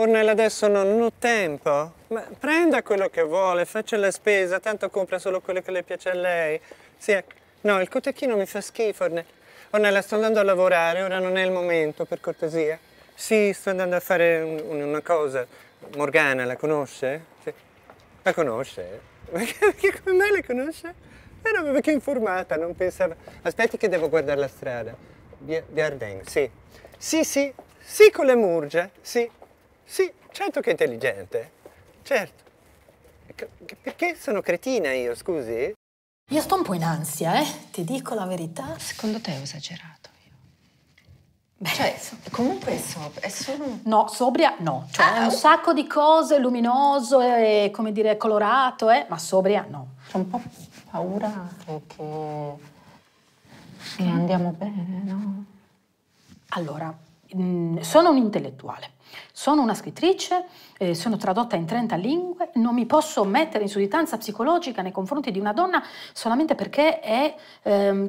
Ornella, adesso non ho tempo. Ma prenda quello che vuole, faccia la spesa, tanto compra solo quello che le piace a lei. Sì, no, il cotechino mi fa schifo, Ornella. Ornella, sto andando a lavorare, ora non è il momento, per cortesia. Sì, sto andando a fare una cosa. Morgana, la conosce? Sì. La conosce? Perché come mai la conosce? Era perché è informata, non pensava... Aspetti che devo guardare la strada. Biarden, sì. Sì, sì, sì con le Murgia, sì. Sì, certo che è intelligente, certo. Perché sono cretina io, scusi? Io sto un po' in ansia, ti dico la verità. Secondo te ho esagerato io? Beh, cioè, comunque è solo... No, sobria no. Cioè è un sacco di cose, luminoso e, come dire, colorato, ma sobria no. C'ho un po' paura che andiamo bene, no? Allora, sono un intellettuale. Sono una scrittrice, sono tradotta in 30 lingue, non mi posso mettere in sudditanza psicologica nei confronti di una donna solamente perché è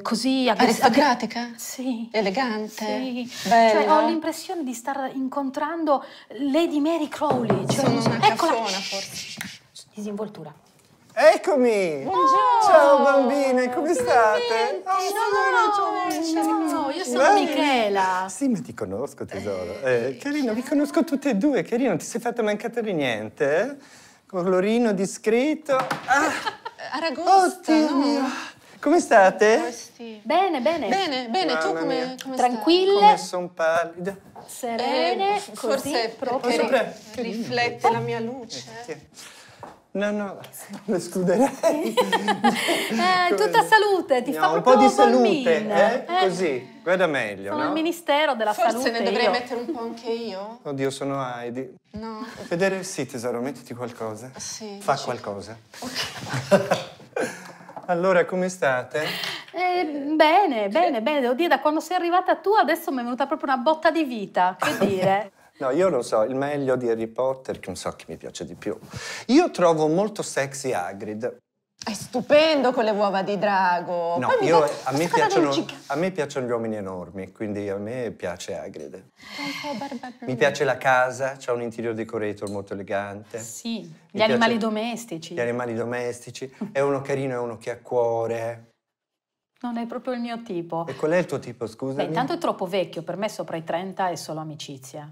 così... aristocratica? Sì. Elegante? Sì. Bella. Cioè, ho l'impressione di star incontrando Lady Mary Crowley. Cioè, sono una cafona, forse. Disinvoltura. Eccomi! Buongiorno! Ciao bambine, come state? Ciao, io sono Michela. Sì, ma ti conosco, tesoro. Carino, vi conosco tutte e due, carino, non ti sei fatta mancata di niente, eh? Colorino discreto. Ah. Aragosta, oddio mio! Come state? Bene, bene. Bene, bene, tu come tranquille. Come son pallida. Serene, forse proprio riflette la mia luce. No, no, lo escluderei. Tutta salute, ti fa proprio un po' di salute, così, guarda meglio, sono il Ministero della Salute. Forse ne dovrei mettere un po' anche io. Oddio, sono Heidi. No. Vedere, sì, tesoro, mettiti qualcosa. Sì. Fa qualcosa. Ok. Allora, come state? Bene, bene, bene. Devo dire, da quando sei arrivata tu, adesso mi è venuta proprio una botta di vita, che dire. No, io lo so, il meglio di Harry Potter, che non so chi mi piace di più. Io trovo molto sexy Hagrid. È stupendo con le uova di drago. No, io, a me piacciono gli uomini enormi, quindi a me piace Hagrid. Un po' barbabianca. Mi piace la casa, c'è un interior decorator molto elegante. Sì, gli animali domestici. Gli animali domestici. È uno carino, è uno che ha cuore. Non è proprio il mio tipo. E qual è il tuo tipo, scusa? Intanto è troppo vecchio, per me sopra i 30 è solo amicizia.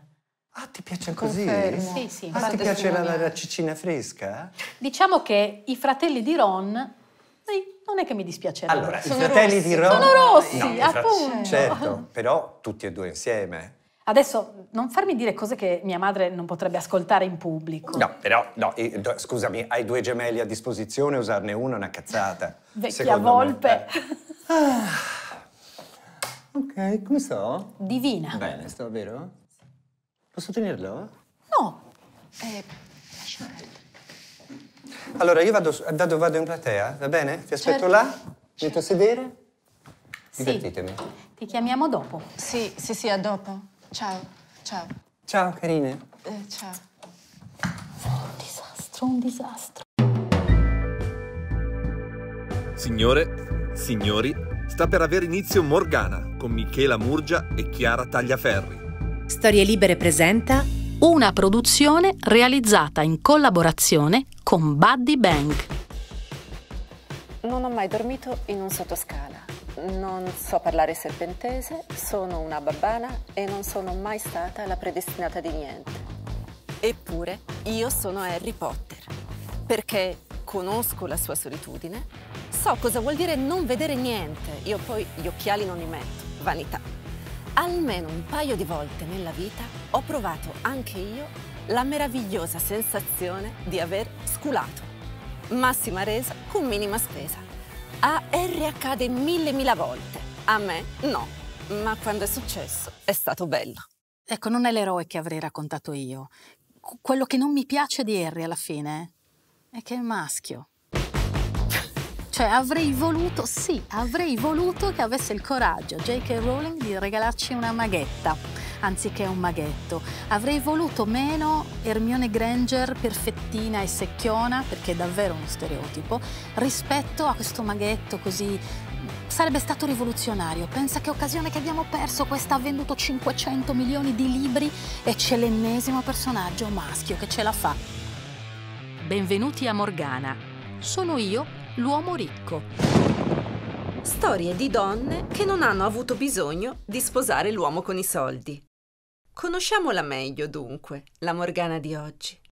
Ah, ti piace così? Sì, sì. Ah, ti piace la ciccina fresca? Diciamo che i fratelli di Ron, non è che mi dispiacerebbe. Allora, sono i fratelli rossi. Di Ron... Sono rossi, no, appunto. Certo, però tutti e due insieme. Adesso, non farmi dire cose che mia madre non potrebbe ascoltare in pubblico. No, però, no, scusami, hai due gemelli a disposizione, usarne uno è una cazzata. Vecchia volpe. Ok, come sto? Divina. Bene, sto, vero? Posso tenerlo? No. Lascia perdere. Allora, io vado in platea, va bene? Ti aspetto là, metto a sedere. Divertitemi. Ti chiamiamo dopo. Sì, sì, sì, a dopo. Ciao, ciao. Ciao, carine. Ciao. Un disastro, un disastro. Signore, signori, sta per avere inizio Morgana con Michela Murgia e Chiara Tagliaferri. Storie Libere presenta una produzione realizzata in collaborazione con Buddy Bank. Non ho mai dormito in un sottoscala, non so parlare serpentese, sono una babbana e non sono mai stata la predestinata di niente. Eppure io sono Harry Potter, perché conosco la sua solitudine, so cosa vuol dire non vedere niente, io poi gli occhiali non li metto, vanità. Almeno un paio di volte nella vita ho provato anche io la meravigliosa sensazione di aver sculato. Massima resa con minima spesa. A R accade mille volte, a me no, ma quando è successo è stato bello. Ecco, non è l'eroe che avrei raccontato io. Quello che non mi piace di Harry alla fine è che è maschio. Cioè avrei voluto, sì, avrei voluto che avesse il coraggio J.K. Rowling di regalarci una maghetta, anziché un maghetto. Avrei voluto meno Hermione Granger, perfettina e secchiona, perché è davvero uno stereotipo, rispetto a questo maghetto così Sarebbe stato rivoluzionario, pensa che occasione che abbiamo perso, questa ha venduto 500 milioni di libri e c'è l'ennesimo personaggio maschio che ce la fa. Benvenuti a Morgana, sono io, l'uomo ricco. Storie di donne che non hanno avuto bisogno di sposare l'uomo con i soldi. Conosciamola meglio dunque, la Morgana di oggi.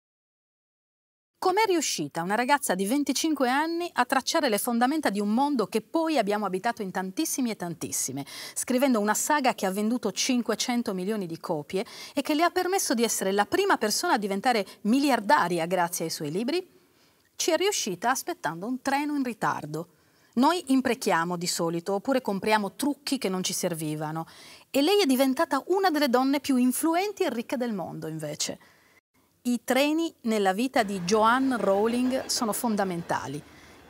Com'è riuscita una ragazza di 25 anni a tracciare le fondamenta di un mondo che poi abbiamo abitato in tantissimi e tantissime, scrivendo una saga che ha venduto 500 milioni di copie e che le ha permesso di essere la prima persona a diventare miliardaria grazie ai suoi libri? Ci è riuscita aspettando un treno in ritardo. Noi imprechiamo di solito, oppure compriamo trucchi che non ci servivano. E lei è diventata una delle donne più influenti e ricche del mondo, invece. I treni nella vita di Joanne Rowling sono fondamentali.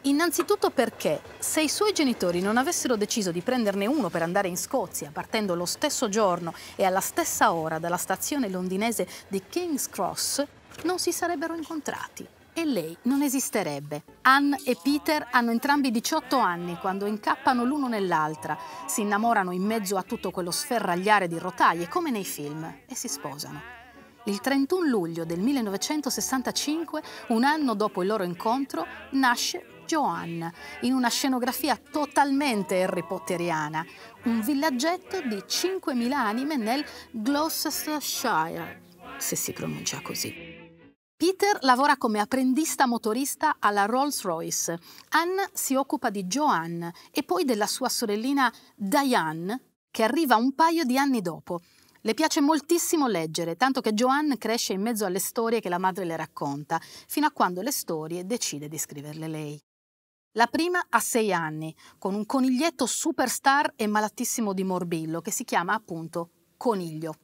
Innanzitutto perché, se i suoi genitori non avessero deciso di prenderne uno per andare in Scozia, partendo lo stesso giorno e alla stessa ora dalla stazione londinese di King's Cross, non si sarebbero incontrati e lei non esisterebbe. Anne e Peter hanno entrambi 18 anni quando incappano l'uno nell'altra, si innamorano in mezzo a tutto quello sferragliare di rotaie, come nei film, e si sposano. Il 31 luglio del 1965, un anno dopo il loro incontro, nasce Joanne, in una scenografia totalmente Harry Potteriana, un villaggetto di 5.000 anime nel Gloucestershire, se si pronuncia così. Peter lavora come apprendista motorista alla Rolls-Royce. Anne si occupa di Joanne e poi della sua sorellina Diane, che arriva un paio di anni dopo. Le piace moltissimo leggere, tanto che Joanne cresce in mezzo alle storie che la madre le racconta, fino a quando le storie decide di scriverle lei. La prima ha 6 anni, con un coniglietto superstar e malatissimo di morbillo, che si chiama appunto Coniglio.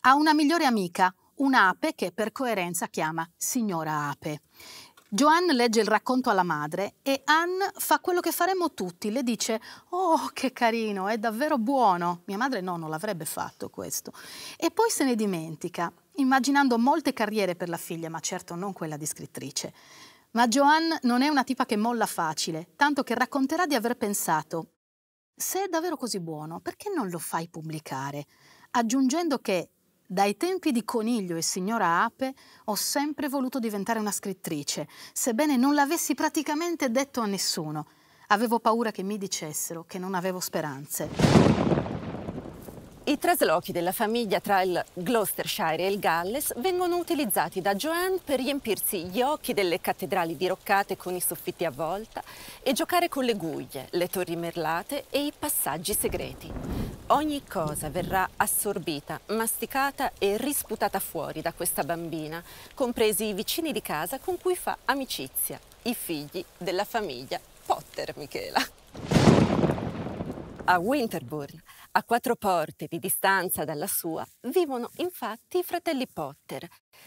Ha una migliore amica, un'ape che per coerenza chiama Signora Ape. Joanne legge il racconto alla madre e Anne fa quello che faremmo tutti, le dice «Oh, che carino, è davvero buono!» Mia madre no, non l'avrebbe fatto questo. E poi se ne dimentica, immaginando molte carriere per la figlia, ma certo non quella di scrittrice. Ma Joanne non è una tipa che molla facile, tanto che racconterà di aver pensato «Se è davvero così buono, perché non lo fai pubblicare?» aggiungendo che dai tempi di Coniglio e Signora Ape ho sempre voluto diventare una scrittrice, sebbene non l'avessi praticamente detto a nessuno. Avevo paura che mi dicessero che non avevo speranze. I traslochi della famiglia tra il Gloucestershire e il Galles vengono utilizzati da Joanne per riempirsi gli occhi delle cattedrali diroccate con i soffitti a volta e giocare con le guglie, le torri merlate e i passaggi segreti. Ogni cosa verrà assorbita, masticata e risputata fuori da questa bambina, compresi i vicini di casa con cui fa amicizia, i figli della famiglia Potter, Michela. A Winterbourne, a 4 porte di distanza dalla sua, vivono infatti i fratelli Potter,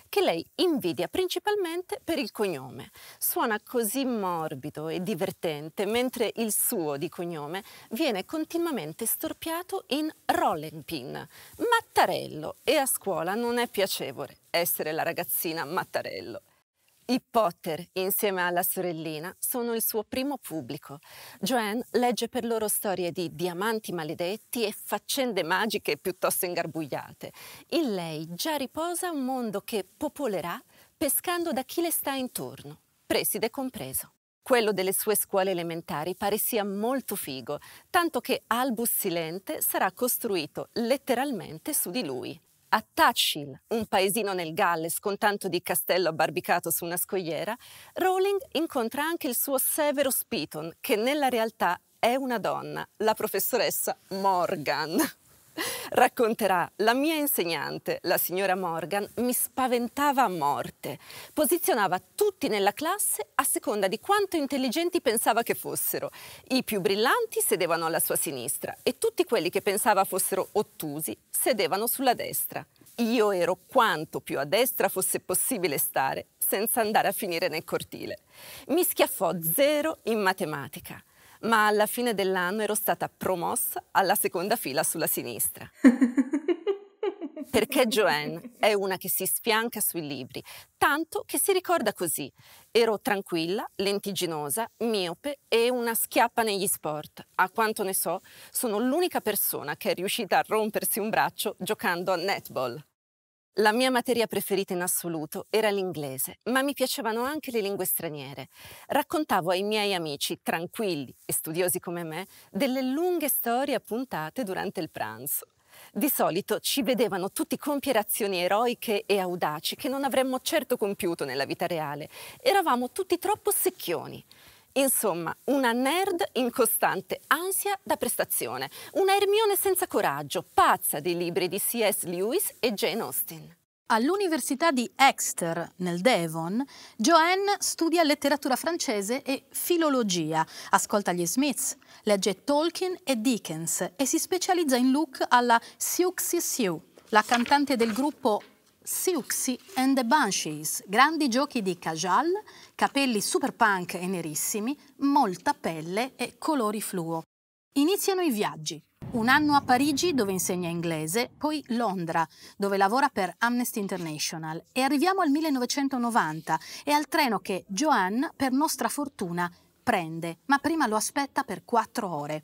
che lei invidia principalmente per il cognome. Suona così morbido e divertente, mentre il suo di cognome viene continuamente storpiato in Rollenpin, Mattarello, e a scuola non è piacevole essere la ragazzina Mattarello. I Potter, insieme alla sorellina, sono il suo primo pubblico. Joanne legge per loro storie di diamanti maledetti e faccende magiche piuttosto ingarbugliate. In lei già riposa un mondo che popolerà pescando da chi le sta intorno, preside compreso. Quello delle sue scuole elementari pare sia molto figo, tanto che Albus Silente sarà costruito letteralmente su di lui. A Tutshill, un paesino nel Galles con tanto di castello abbarbicato su una scogliera, Rowling incontra anche il suo Severus Piton, che nella realtà è una donna, la professoressa Morgan. Racconterà: la mia insegnante, la signora Morgan, mi spaventava a morte. Posizionava tutti nella classe a seconda di quanto intelligenti pensava che fossero. I più brillanti sedevano alla sua sinistra e tutti quelli che pensava fossero ottusi sedevano sulla destra. Io ero quanto più a destra fosse possibile stare senza andare a finire nel cortile. Mi schiaffò 0 in matematica. Ma alla fine dell'anno ero stata promossa alla seconda fila sulla sinistra. perché Joanne è una che si sfianca sui libri, tanto che si ricorda così: ero tranquilla, lentigginosa, miope e una schiappa negli sport. A quanto ne so, sono l'unica persona che è riuscita a rompersi un braccio giocando a netball. La mia materia preferita in assoluto era l'inglese, ma mi piacevano anche le lingue straniere. Raccontavo ai miei amici, tranquilli e studiosi come me, delle lunghe storie appuntate durante il pranzo. Di solito ci vedevano tutti compiere azioni eroiche e audaci che non avremmo certo compiuto nella vita reale. Eravamo tutti troppo secchioni. Insomma, una nerd in costante ansia da prestazione, una Hermione senza coraggio, pazza dei libri di C.S. Lewis e Jane Austen. All'università di Exeter, nel Devon, Joanne studia letteratura francese e filologia, ascolta gli Smiths, legge Tolkien e Dickens e si specializza in look alla Siouxsie, la cantante del gruppo Siouxsie and the Banshees, grandi giochi di cajal, capelli super punk e nerissimi, molta pelle e colori fluo. Iniziano i viaggi. Un anno a Parigi, dove insegna inglese, poi Londra, dove lavora per Amnesty International. E arriviamo al 1990 e al treno che Joanne, per nostra fortuna, prende, ma prima lo aspetta per 4 ore.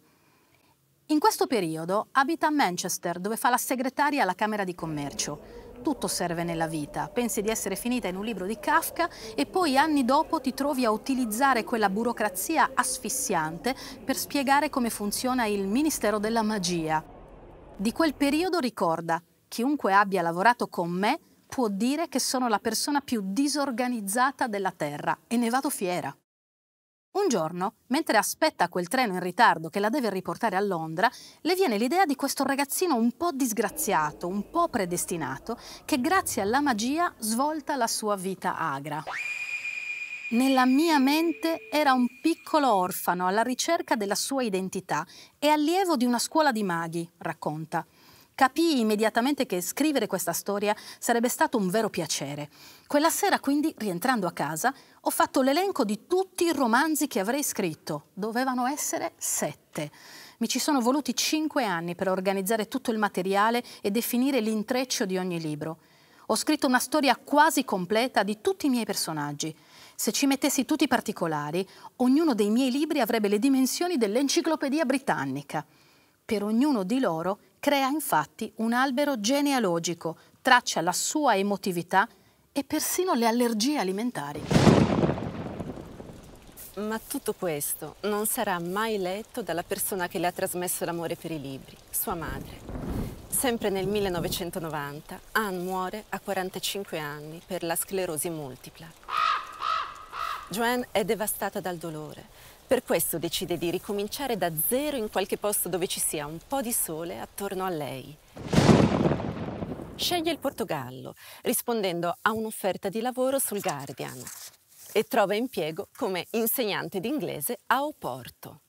In questo periodo abita a Manchester, dove fa la segretaria alla Camera di Commercio. Tutto serve nella vita, pensi di essere finita in un libro di Kafka e poi anni dopo ti trovi a utilizzare quella burocrazia asfissiante per spiegare come funziona il Ministero della Magia. Di quel periodo ricorda: chiunque abbia lavorato con me può dire che sono la persona più disorganizzata della Terra e ne vado fiera. Un giorno, mentre aspetta quel treno in ritardo che la deve riportare a Londra, le viene l'idea di questo ragazzino un po' disgraziato, un po' predestinato, che grazie alla magia svolta la sua vita agra. Nella mia mente era un piccolo orfano alla ricerca della sua identità e allievo di una scuola di maghi, racconta. Capii immediatamente che scrivere questa storia sarebbe stato un vero piacere. Quella sera, quindi, rientrando a casa, ho fatto l'elenco di tutti i romanzi che avrei scritto. Dovevano essere 7. Mi ci sono voluti 5 anni per organizzare tutto il materiale e definire l'intreccio di ogni libro. Ho scritto una storia quasi completa di tutti i miei personaggi. Se ci mettessi tutti i particolari, ognuno dei miei libri avrebbe le dimensioni dell'enciclopedia britannica. Per ognuno di loro crea infatti un albero genealogico, traccia la sua emotività e persino le allergie alimentari. Ma tutto questo non sarà mai letto dalla persona che le ha trasmesso l'amore per i libri, sua madre. Sempre nel 1990, Anne muore a 45 anni per la sclerosi multipla. Joanne è devastata dal dolore. Per questo decide di ricominciare da zero in qualche posto dove ci sia un po' di sole attorno a lei. Sceglie il Portogallo, rispondendo a un'offerta di lavoro sul Guardian, e trova impiego come insegnante d'inglese a Oporto.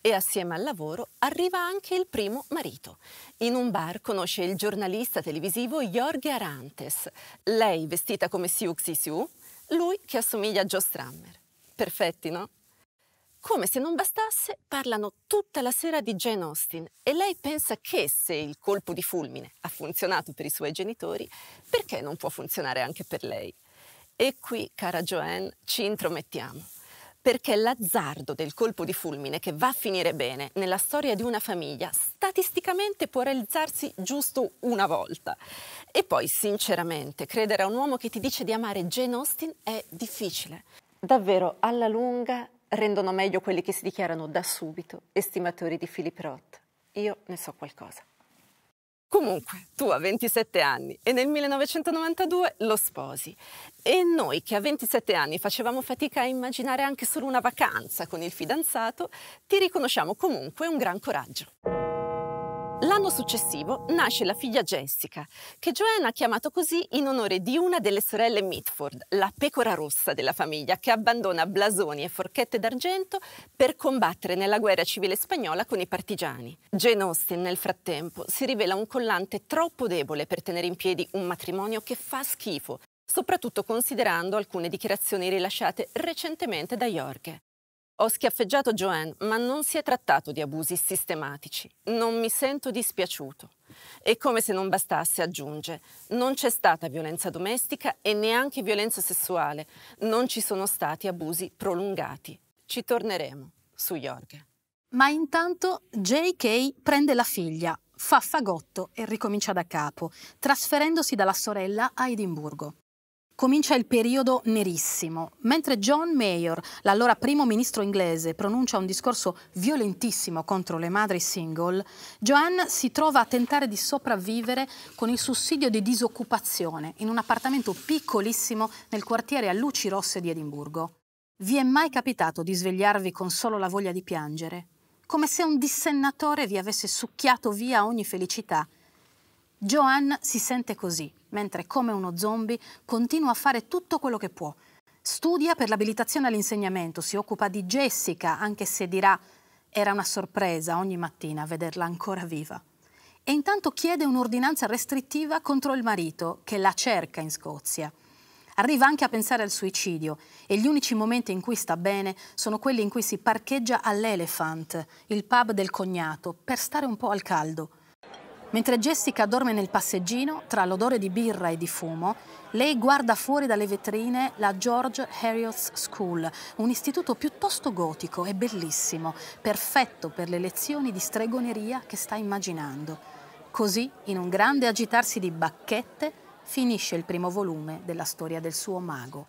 E assieme al lavoro arriva anche il primo marito. In un bar conosce il giornalista televisivo Jorge Arantes, lei vestita come Siouxsie, lui che assomiglia a Joe Strummer. Perfetti, no? Come se non bastasse, parlano tutta la sera di Jane Austen e lei pensa che se il colpo di fulmine ha funzionato per i suoi genitori, perché non può funzionare anche per lei? E qui, cara Joanne, ci intromettiamo, perché l'azzardo del colpo di fulmine che va a finire bene nella storia di una famiglia statisticamente può realizzarsi giusto una volta. E poi, sinceramente, credere a un uomo che ti dice di amare Jane Austen è difficile. Davvero, alla lunga, rendono meglio quelli che si dichiarano da subito estimatori di Philip Roth. Io ne so qualcosa. Comunque, tu a 27 anni e nel 1992 lo sposi. E noi che a 27 anni facevamo fatica a immaginare anche solo una vacanza con il fidanzato, ti riconosciamo comunque un gran coraggio. L'anno successivo nasce la figlia Jessica, che Joanne ha chiamato così in onore di una delle sorelle Mitford, la pecora rossa della famiglia, che abbandona blasoni e forchette d'argento per combattere nella guerra civile spagnola con i partigiani. Jane Austen, nel frattempo, si rivela un collante troppo debole per tenere in piedi un matrimonio che fa schifo, soprattutto considerando alcune dichiarazioni rilasciate recentemente da Jorge. Ho schiaffeggiato Joanne, ma non si è trattato di abusi sistematici. Non mi sento dispiaciuto. E come se non bastasse, aggiunge, non c'è stata violenza domestica e neanche violenza sessuale. Non ci sono stati abusi prolungati. Ci torneremo su Jorge. Ma intanto J.K. prende la figlia, fa fagotto e ricomincia da capo, trasferendosi dalla sorella a Edimburgo. Comincia il periodo nerissimo. Mentre John Mayor, l'allora primo ministro inglese, pronuncia un discorso violentissimo contro le madri single, Joanne si trova a tentare di sopravvivere con il sussidio di disoccupazione in un appartamento piccolissimo nel quartiere a luci rosse di Edimburgo. Vi è mai capitato di svegliarvi con solo la voglia di piangere? Come se un dissennatore vi avesse succhiato via ogni felicità. Joanne si sente così, mentre come uno zombie continua a fare tutto quello che può. Studia per l'abilitazione all'insegnamento, si occupa di Jessica, anche se dirà era una sorpresa ogni mattina vederla ancora viva. E intanto chiede un'ordinanza restrittiva contro il marito, che la cerca in Scozia. Arriva anche a pensare al suicidio e gli unici momenti in cui sta bene sono quelli in cui si parcheggia all'Elephant, il pub del cognato, per stare un po' al caldo. Mentre Jessica dorme nel passeggino, tra l'odore di birra e di fumo, lei guarda fuori dalle vetrine la George Heriot's School, un istituto piuttosto gotico e bellissimo, perfetto per le lezioni di stregoneria che sta immaginando. Così, in un grande agitarsi di bacchette, finisce il primo volume della storia del suo mago.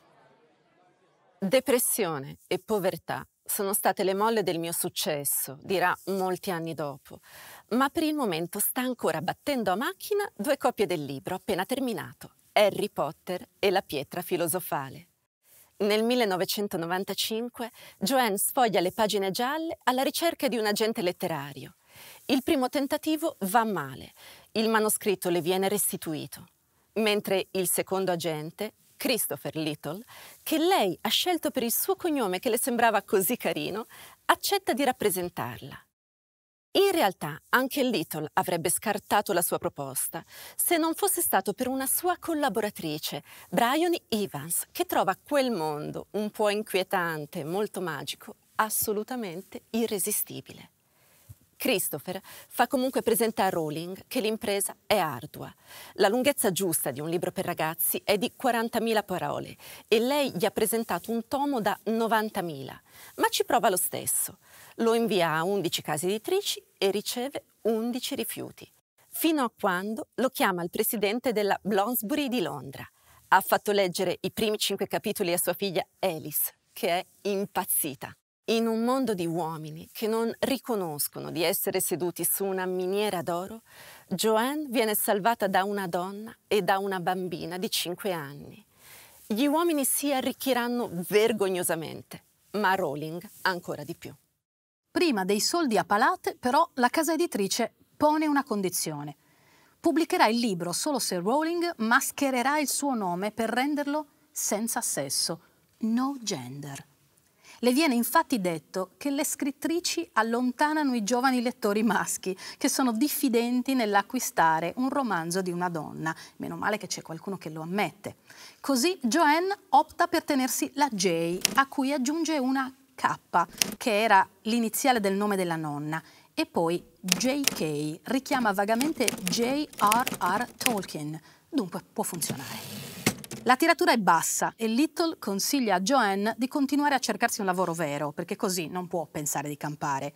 Depressione e povertà sono state le molle del mio successo, dirà molti anni dopo, ma per il momento sta ancora battendo a macchina 2 copie del libro appena terminato, Harry Potter e la pietra filosofale. Nel 1995 Joanne sfoglia le pagine gialle alla ricerca di un agente letterario. Il primo tentativo va male, il manoscritto le viene restituito, mentre il secondo agente, Christopher Little, che lei ha scelto per il suo cognome che le sembrava così carino, accetta di rappresentarla. In realtà anche Little avrebbe scartato la sua proposta se non fosse stato per una sua collaboratrice, Brian Evans, che trova quel mondo, un po' inquietante, molto magico, assolutamente irresistibile. Christopher fa comunque presente a Rowling che l'impresa è ardua. La lunghezza giusta di un libro per ragazzi è di 40.000 parole e lei gli ha presentato un tomo da 90.000, ma ci prova lo stesso. Lo invia a 11 case editrici e riceve 11 rifiuti, fino a quando lo chiama il presidente della Bloomsbury di Londra. Ha fatto leggere i primi 5 capitoli a sua figlia Alice, che è impazzita. In un mondo di uomini che non riconoscono di essere seduti su una miniera d'oro, Joanne viene salvata da una donna e da una bambina di 5 anni. Gli uomini si arricchiranno vergognosamente, ma Rowling ancora di più. Prima dei soldi a palate, però, la casa editrice pone una condizione. Pubblicherà il libro solo se Rowling maschererà il suo nome per renderlo senza sesso, no gender. Le viene infatti detto che le scrittrici allontanano i giovani lettori maschi che sono diffidenti nell'acquistare un romanzo di una donna. Meno male che c'è qualcuno che lo ammette. Così Joanne opta per tenersi la J, a cui aggiunge una K, che era l'iniziale del nome della nonna, e poi J.K. richiama vagamente J.R.R. Tolkien, dunque può funzionare. La tiratura è bassa e Little consiglia a Joanne di continuare a cercarsi un lavoro vero, perché così non può pensare di campare.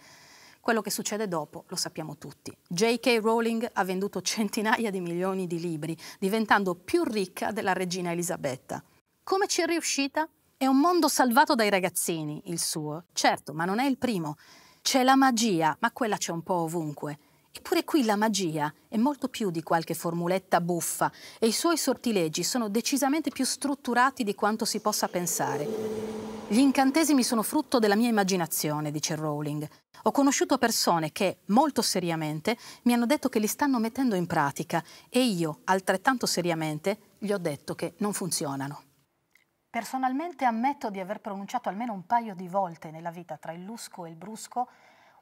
Quello che succede dopo lo sappiamo tutti. J.K. Rowling ha venduto centinaia di milioni di libri, diventando più ricca della regina Elisabetta. Come ci è riuscita? È un mondo salvato dai ragazzini, il suo. Certo, ma non è il primo. C'è la magia, ma quella c'è un po' ovunque. Eppure qui la magia è molto più di qualche formuletta buffa e i suoi sortilegi sono decisamente più strutturati di quanto si possa pensare. Gli incantesimi sono frutto della mia immaginazione, dice Rowling. Ho conosciuto persone che, molto seriamente, mi hanno detto che li stanno mettendo in pratica e io, altrettanto seriamente, gli ho detto che non funzionano. Personalmente ammetto di aver pronunciato almeno un paio di volte nella vita, tra il lusco e il brusco,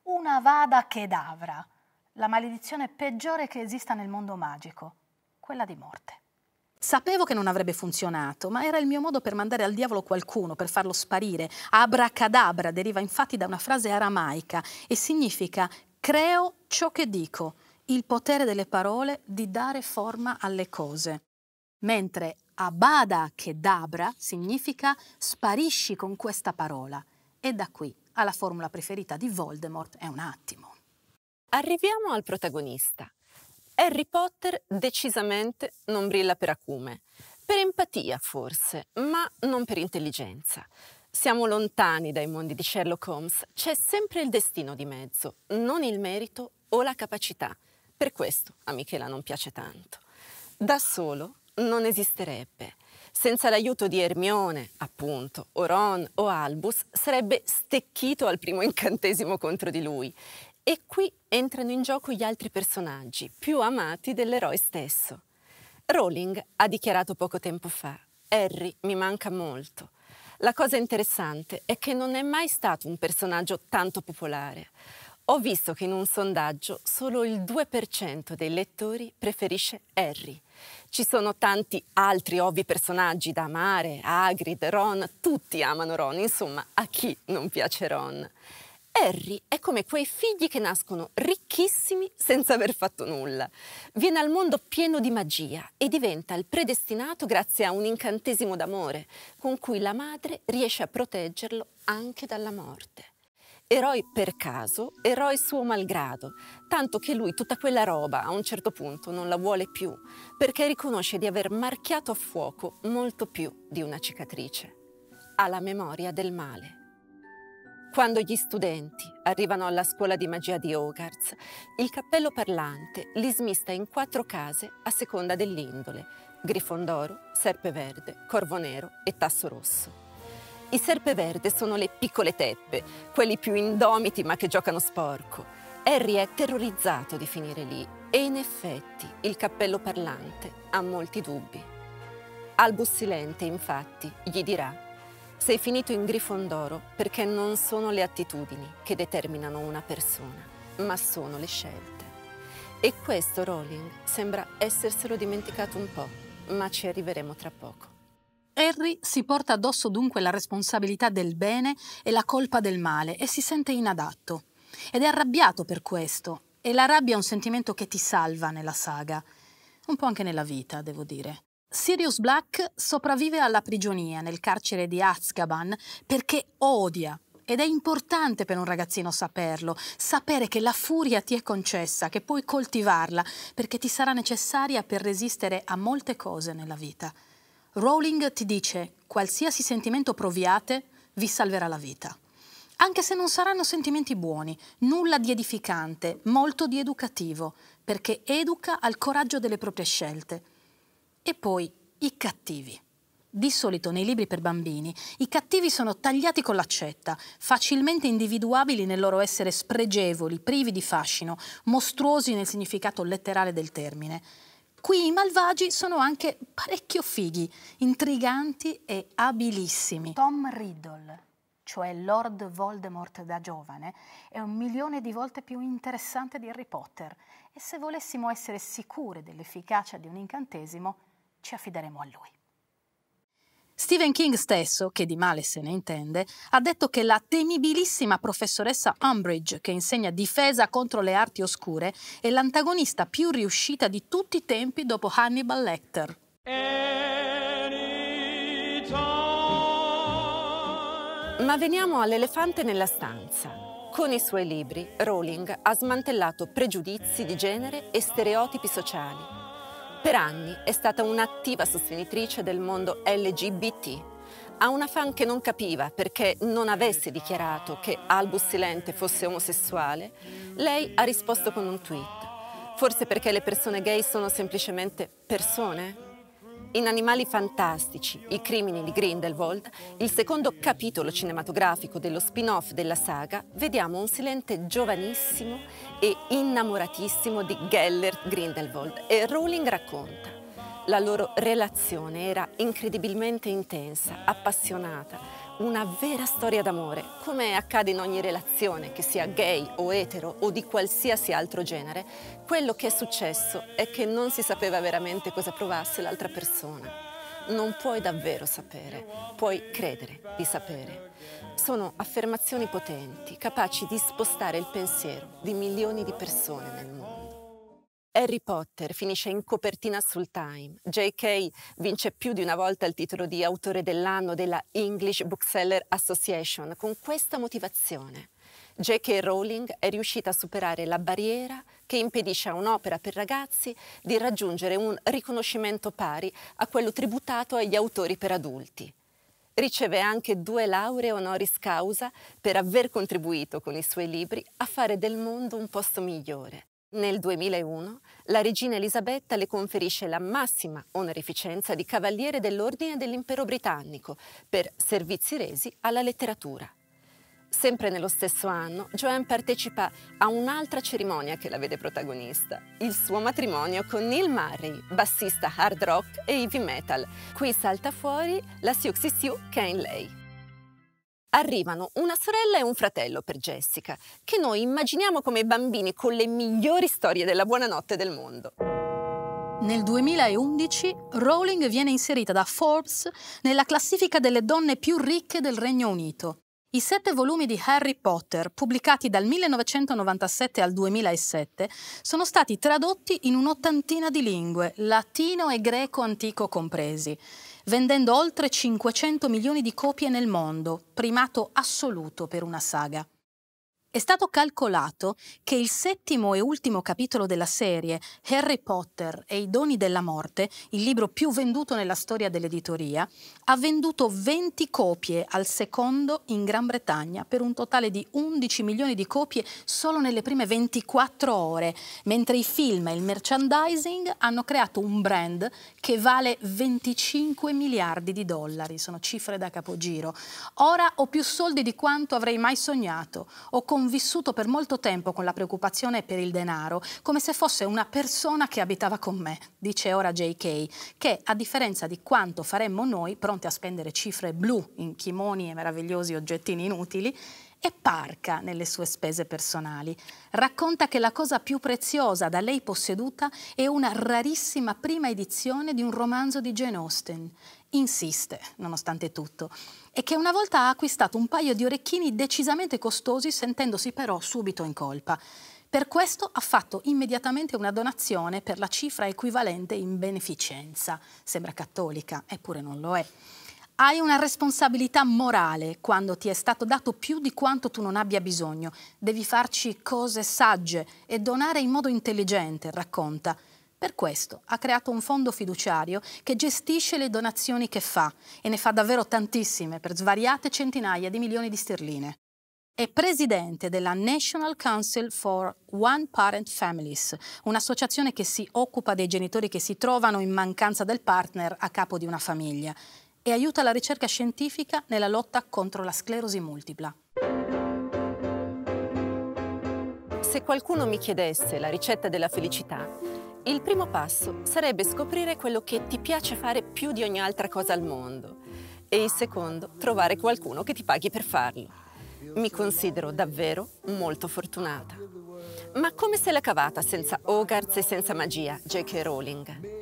una vada kedavra. La maledizione peggiore che esista nel mondo magico, quella di morte. Sapevo che non avrebbe funzionato, ma era il mio modo per mandare al diavolo qualcuno, per farlo sparire. Abracadabra deriva infatti da una frase aramaica e significa «creo ciò che dico», il potere delle parole di dare forma alle cose. Mentre abada kedabra significa «sparisci con questa parola». E da qui alla formula preferita di Voldemort è un attimo. Arriviamo al protagonista. Harry Potter decisamente non brilla per acume, per empatia forse, ma non per intelligenza. Siamo lontani dai mondi di Sherlock Holmes, c'è sempre il destino di mezzo, non il merito o la capacità. Per questo a Michela non piace tanto. Da solo non esisterebbe. Senza l'aiuto di Hermione, appunto, o Ron o Albus, sarebbe stecchito al primo incantesimo contro di lui. E qui entrano in gioco gli altri personaggi, più amati dell'eroe stesso. Rowling ha dichiarato poco tempo fa: Harry mi manca molto. La cosa interessante è che non è mai stato un personaggio tanto popolare. Ho visto che in un sondaggio solo il 2% dei lettori preferisce Harry. Ci sono tanti altri ovvi personaggi da amare, Hagrid, Ron, tutti amano Ron, insomma, a chi non piace Ron? Harry è come quei figli che nascono ricchissimi senza aver fatto nulla. Viene al mondo pieno di magia e diventa il predestinato grazie a un incantesimo d'amore con cui la madre riesce a proteggerlo anche dalla morte. Eroe per caso, eroe suo malgrado, tanto che lui tutta quella roba a un certo punto non la vuole più perché riconosce di aver marchiato a fuoco molto più di una cicatrice. Ha la memoria del male. Quando gli studenti arrivano alla scuola di magia di Hogwarts, il cappello parlante li smista in 4 case a seconda dell'indole: Grifondoro, Serpeverde, Corvo Nero e Tasso Rosso. I Serpeverde sono le piccole teppe, quelli più indomiti ma che giocano sporco. Harry è terrorizzato di finire lì e in effetti il cappello parlante ha molti dubbi. Albus Silente, infatti, gli dirà: sei finito in Grifondoro perché non sono le attitudini che determinano una persona, ma sono le scelte. E questo Rowling sembra esserselo dimenticato un po', ma ci arriveremo tra poco. Harry si porta addosso dunque la responsabilità del bene e la colpa del male e si sente inadatto. Ed è arrabbiato per questo. E la rabbia è un sentimento che ti salva nella saga. Un po' anche nella vita, devo dire. Sirius Black sopravvive alla prigionia nel carcere di Azkaban perché odia, ed è importante per un ragazzino saperlo, sapere che la furia ti è concessa, che puoi coltivarla, perché ti sarà necessaria per resistere a molte cose nella vita. Rowling ti dice: qualsiasi sentimento proviate vi salverà la vita. Anche se non saranno sentimenti buoni, nulla di edificante, molto di educativo, perché educa al coraggio delle proprie scelte. E poi i cattivi. Di solito nei libri per bambini i cattivi sono tagliati con l'accetta, facilmente individuabili nel loro essere spregevoli, privi di fascino, mostruosi nel significato letterale del termine. Qui i malvagi sono anche parecchio fighi, intriganti e abilissimi. Tom Riddle, cioè Lord Voldemort da giovane, è 1.000.000 di volte più interessante di Harry Potter e se volessimo essere sicure dell'efficacia di un incantesimo, ci affideremo a lui. Stephen King stesso, che di male se ne intende, ha detto che la temibilissima professoressa Umbridge, che insegna difesa contro le arti oscure, è l'antagonista più riuscita di tutti i tempi dopo Hannibal Lecter. Ma veniamo all'elefante nella stanza. Con i suoi libri, Rowling ha smantellato pregiudizi di genere e stereotipi sociali. Per anni è stata un'attiva sostenitrice del mondo LGBT. A una fan che non capiva perché non avesse dichiarato che Albus Silente fosse omosessuale, lei ha risposto con un tweet. Forse perché le persone gay sono semplicemente persone? In Animali fantastici, i crimini di Grindelwald, il secondo capitolo cinematografico dello spin-off della saga, vediamo un Silente giovanissimo e innamoratissimo di Gellert Grindelwald e Rowling racconta: La loro relazione era incredibilmente intensa, appassionata, una vera storia d'amore, come accade in ogni relazione, che sia gay o etero o di qualsiasi altro genere. Quello che è successo è che non si sapeva veramente cosa provasse l'altra persona. Non puoi davvero sapere, puoi credere di sapere. Sono affermazioni potenti, capaci di spostare il pensiero di milioni di persone nel mondo. Harry Potter finisce in copertina sul Time. J.K. vince più di una volta il titolo di autore dell'anno della English Bookseller Association con questa motivazione. J.K. Rowling è riuscita a superare la barriera che impedisce a un'opera per ragazzi di raggiungere un riconoscimento pari a quello tributato agli autori per adulti. Riceve anche 2 lauree honoris causa per aver contribuito con i suoi libri a fare del mondo un posto migliore. Nel 2001 la regina Elisabetta le conferisce la massima onorificenza di Cavaliere dell'Ordine dell'Impero Britannico per servizi resi alla letteratura. Sempre nello stesso anno, Joanne partecipa a un'altra cerimonia che la vede protagonista, il suo matrimonio con Neil Murray, bassista hard rock e heavy metal. Qui salta fuori la Siouxsie che è in lei. Arrivano una sorella e un fratello per Jessica, che noi immaginiamo come bambini con le migliori storie della buonanotte del mondo. Nel 2011 Rowling viene inserita da Forbes nella classifica delle donne più ricche del Regno Unito. I 7 volumi di Harry Potter, pubblicati dal 1997 al 2007, sono stati tradotti in un'ottantina di lingue, latino e greco antico compresi, vendendo oltre 500 milioni di copie nel mondo, primato assoluto per una saga. È stato calcolato che il 7º e ultimo capitolo della serie, Harry Potter e i doni della morte, il libro più venduto nella storia dell'editoria, ha venduto 20 copie al secondo in Gran Bretagna, per un totale di 11 milioni di copie solo nelle prime 24 ore, mentre i film e il merchandising hanno creato un brand che vale 25 miliardi di dollari, sono cifre da capogiro. Ora ho più soldi di quanto avrei mai sognato, ho convissuto per molto tempo con la preoccupazione per il denaro, come se fosse una persona che abitava con me, dice ora J.K., che, a differenza di quanto faremmo noi, pronti a spendere cifre blu in kimoni e meravigliosi oggettini inutili, è parca nelle sue spese personali. Racconta che la cosa più preziosa da lei posseduta è una rarissima prima edizione di un romanzo di Jane Austen. Insiste, nonostante tutto, e che una volta ha acquistato un paio di orecchini decisamente costosi, sentendosi però subito in colpa. Per questo ha fatto immediatamente una donazione per la cifra equivalente in beneficenza. Sembra cattolica, eppure non lo è. Hai una responsabilità morale quando ti è stato dato più di quanto tu non abbia bisogno. Devi farci cose sagge e donare in modo intelligente, racconta. Per questo ha creato un fondo fiduciario che gestisce le donazioni che fa, e ne fa davvero tantissime per svariate centinaia di milioni di sterline. È presidente della National Council for One Parent Families, un'associazione che si occupa dei genitori che si trovano in mancanza del partner a capo di una famiglia, e aiuta la ricerca scientifica nella lotta contro la sclerosi multipla. Se qualcuno mi chiedesse la ricetta della felicità, il primo passo sarebbe scoprire quello che ti piace fare più di ogni altra cosa al mondo, e il secondo, trovare qualcuno che ti paghi per farlo. Mi considero davvero molto fortunata. Ma come se l'è cavata senza Hogarth e senza magia J.K. Rowling?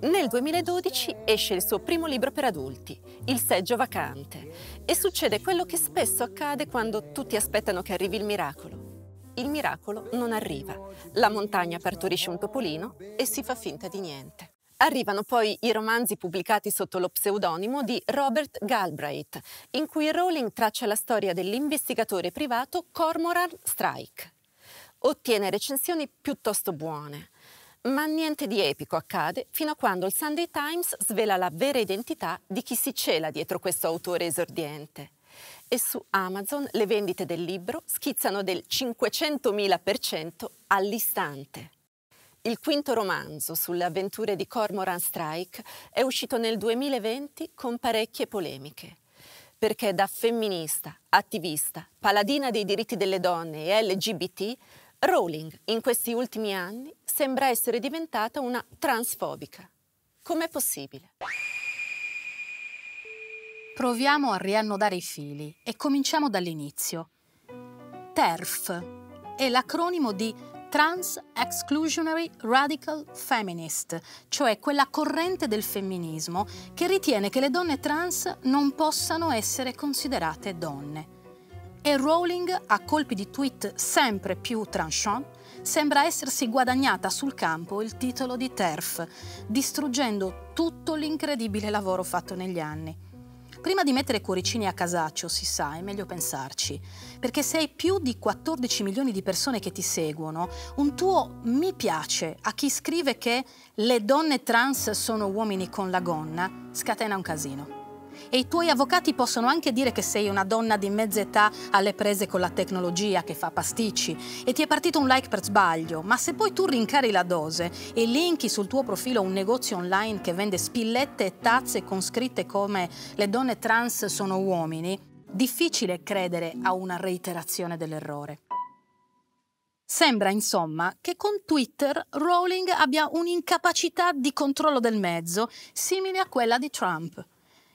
Nel 2012 esce il suo primo libro per adulti, Il seggio vacante, e succede quello che spesso accade quando tutti aspettano che arrivi il miracolo. Il miracolo non arriva, la montagna partorisce un topolino e si fa finta di niente. Arrivano poi i romanzi pubblicati sotto lo pseudonimo di Robert Galbraith, in cui Rowling traccia la storia dell'investigatore privato Cormoran Strike. Ottiene recensioni piuttosto buone, ma niente di epico accade fino a quando il Sunday Times svela la vera identità di chi si cela dietro questo autore esordiente. E su Amazon le vendite del libro schizzano del 500.000% all'istante. Il quinto romanzo sulle avventure di Cormoran Strike è uscito nel 2020 con parecchie polemiche, perché da femminista, attivista, paladina dei diritti delle donne e LGBT, Rowling in questi ultimi anni sembra essere diventata una transfobica. Com'è possibile? Proviamo a riannodare i fili e cominciamo dall'inizio. TERF è l'acronimo di Trans Exclusionary Radical Feminist, cioè quella corrente del femminismo che ritiene che le donne trans non possano essere considerate donne. E Rowling, a colpi di tweet sempre più tranchant, sembra essersi guadagnata sul campo il titolo di TERF, distruggendo tutto l'incredibile lavoro fatto negli anni. Prima di mettere cuoricini a casaccio, si sa, è meglio pensarci, perché se hai più di 14 milioni di persone che ti seguono, un tuo mi piace a chi scrive che le donne trans sono uomini con la gonna scatena un casino. E i tuoi avvocati possono anche dire che sei una donna di mezza età alle prese con la tecnologia che fa pasticci e ti è partito un like per sbaglio, ma se poi tu rincari la dose e linki sul tuo profilo un negozio online che vende spillette e tazze con scritte come «Le donne trans sono uomini», difficile credere a una reiterazione dell'errore. Sembra, insomma, che con Twitter Rowling abbia un'incapacità di controllo del mezzo simile a quella di Trump.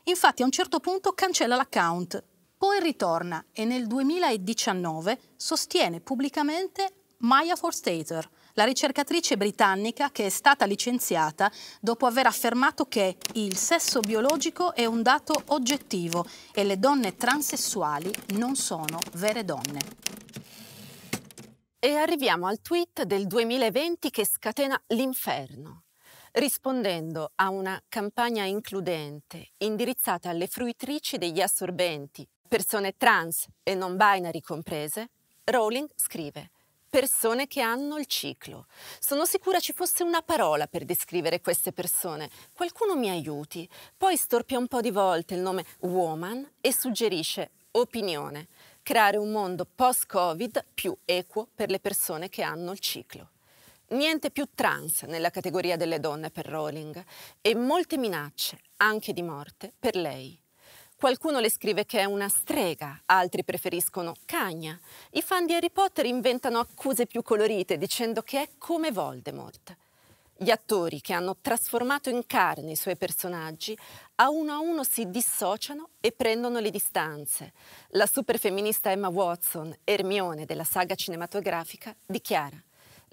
Infatti a un certo punto cancella l'account, poi ritorna e nel 2019 sostiene pubblicamente Maya Forstater, la ricercatrice britannica che è stata licenziata dopo aver affermato che il sesso biologico è un dato oggettivo e le donne transessuali non sono vere donne. E arriviamo al tweet del 2020 che scatena l'inferno. Rispondendo a una campagna includente indirizzata alle fruitrici degli assorbenti, persone trans e non binary comprese, Rowling scrive «Persone che hanno il ciclo». Sono sicura ci fosse una parola per descrivere queste persone. Qualcuno mi aiuti. Poi storpia un po' di volte il nome «woman» e suggerisce «opinione». Creare un mondo post-Covid più equo per le persone che hanno il ciclo. Niente più trans nella categoria delle donne per Rowling e molte minacce, anche di morte, per lei. Qualcuno le scrive che è una strega, altri preferiscono cagna. I fan di Harry Potter inventano accuse più colorite dicendo che è come Voldemort. Gli attori che hanno trasformato in carne i suoi personaggi a uno si dissociano e prendono le distanze. La superfemminista Emma Watson, Hermione della saga cinematografica, dichiara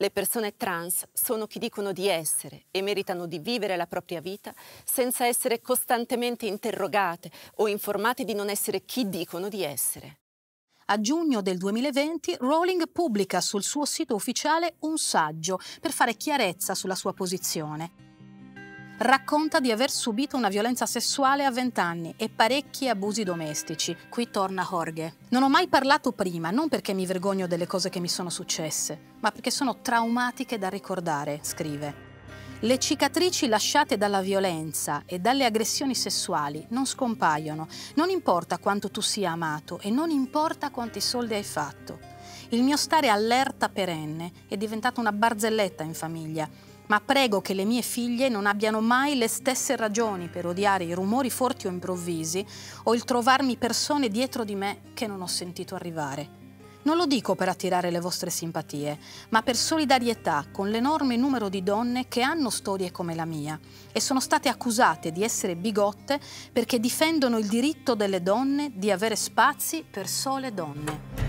«Le persone trans sono chi dicono di essere e meritano di vivere la propria vita senza essere costantemente interrogate o informate di non essere chi dicono di essere». A giugno del 2020 Rowling pubblica sul suo sito ufficiale un saggio per fare chiarezza sulla sua posizione. Racconta di aver subito una violenza sessuale a 20 anni e parecchi abusi domestici. Qui torna Jorge. Non ho mai parlato prima, non perché mi vergogno delle cose che mi sono successe, ma perché sono traumatiche da ricordare, scrive. Le cicatrici lasciate dalla violenza e dalle aggressioni sessuali non scompaiono. Non importa quanto tu sia amato e non importa quanti soldi hai fatto. Il mio stare allerta perenne è diventato una barzelletta in famiglia. Ma prego che le mie figlie non abbiano mai le stesse ragioni per odiare i rumori forti o improvvisi o il trovarmi persone dietro di me che non ho sentito arrivare. Non lo dico per attirare le vostre simpatie, ma per solidarietà con l'enorme numero di donne che hanno storie come la mia e sono state accusate di essere bigotte perché difendono il diritto delle donne di avere spazi per sole donne.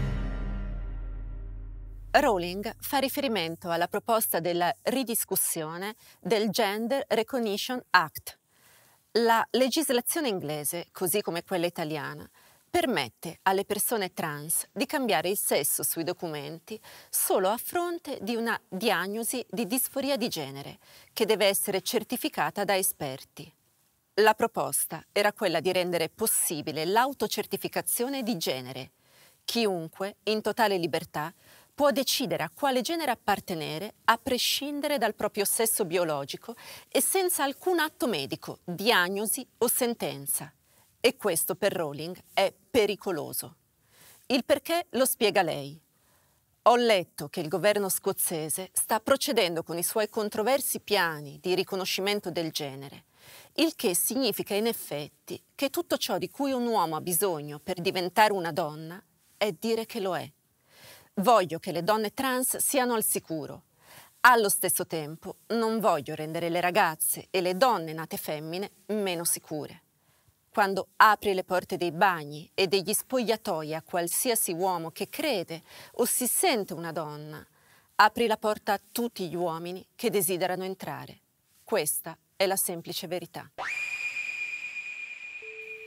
Rowling fa riferimento alla proposta della ridiscussione del Gender Recognition Act. La legislazione inglese, così come quella italiana, permette alle persone trans di cambiare il sesso sui documenti solo a fronte di una diagnosi di disforia di genere, che deve essere certificata da esperti. La proposta era quella di rendere possibile l'autocertificazione di genere. Chiunque, in totale libertà, può decidere a quale genere appartenere a prescindere dal proprio sesso biologico e senza alcun atto medico, diagnosi o sentenza. E questo per Rowling è pericoloso. Il perché lo spiega lei. Ho letto che il governo scozzese sta procedendo con i suoi controversi piani di riconoscimento del genere, il che significa in effetti che tutto ciò di cui un uomo ha bisogno per diventare una donna è dire che lo è. Voglio che le donne trans siano al sicuro. Allo stesso tempo, non voglio rendere le ragazze e le donne nate femmine meno sicure. Quando apri le porte dei bagni e degli spogliatoi a qualsiasi uomo che crede o si sente una donna, apri la porta a tutti gli uomini che desiderano entrare. Questa è la semplice verità.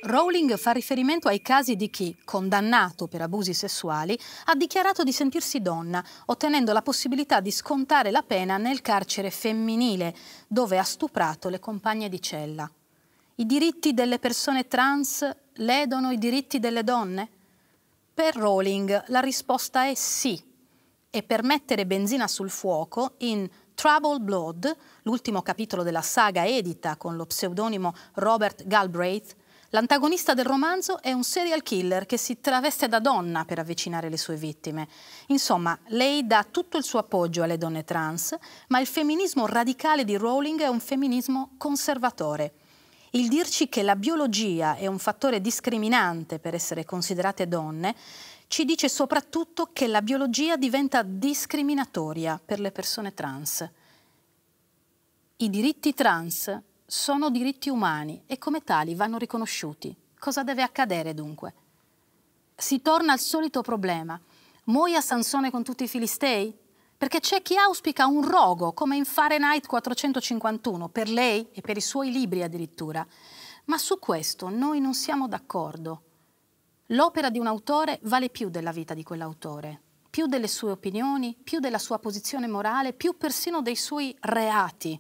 Rowling fa riferimento ai casi di chi, condannato per abusi sessuali, ha dichiarato di sentirsi donna, ottenendo la possibilità di scontare la pena nel carcere femminile, dove ha stuprato le compagne di cella. I diritti delle persone trans ledono i diritti delle donne? Per Rowling la risposta è sì. E per mettere benzina sul fuoco, in Troubled Blood, l'ultimo capitolo della saga edita con lo pseudonimo Robert Galbraith, l'antagonista del romanzo è un serial killer che si traveste da donna per avvicinare le sue vittime. Insomma, lei dà tutto il suo appoggio alle donne trans, ma il femminismo radicale di Rowling è un femminismo conservatore. Il dirci che la biologia è un fattore discriminante per essere considerate donne ci dice soprattutto che la biologia diventa discriminatoria per le persone trans. I diritti trans sono diritti umani e come tali vanno riconosciuti. Cosa deve accadere dunque? Si torna al solito problema. Muoia Sansone con tutti i Filistei? Perché c'è chi auspica un rogo, come in Fahrenheit 451, per lei e per i suoi libri addirittura. Ma su questo noi non siamo d'accordo. L'opera di un autore vale più della vita di quell'autore, più delle sue opinioni, più della sua posizione morale, più persino dei suoi reati.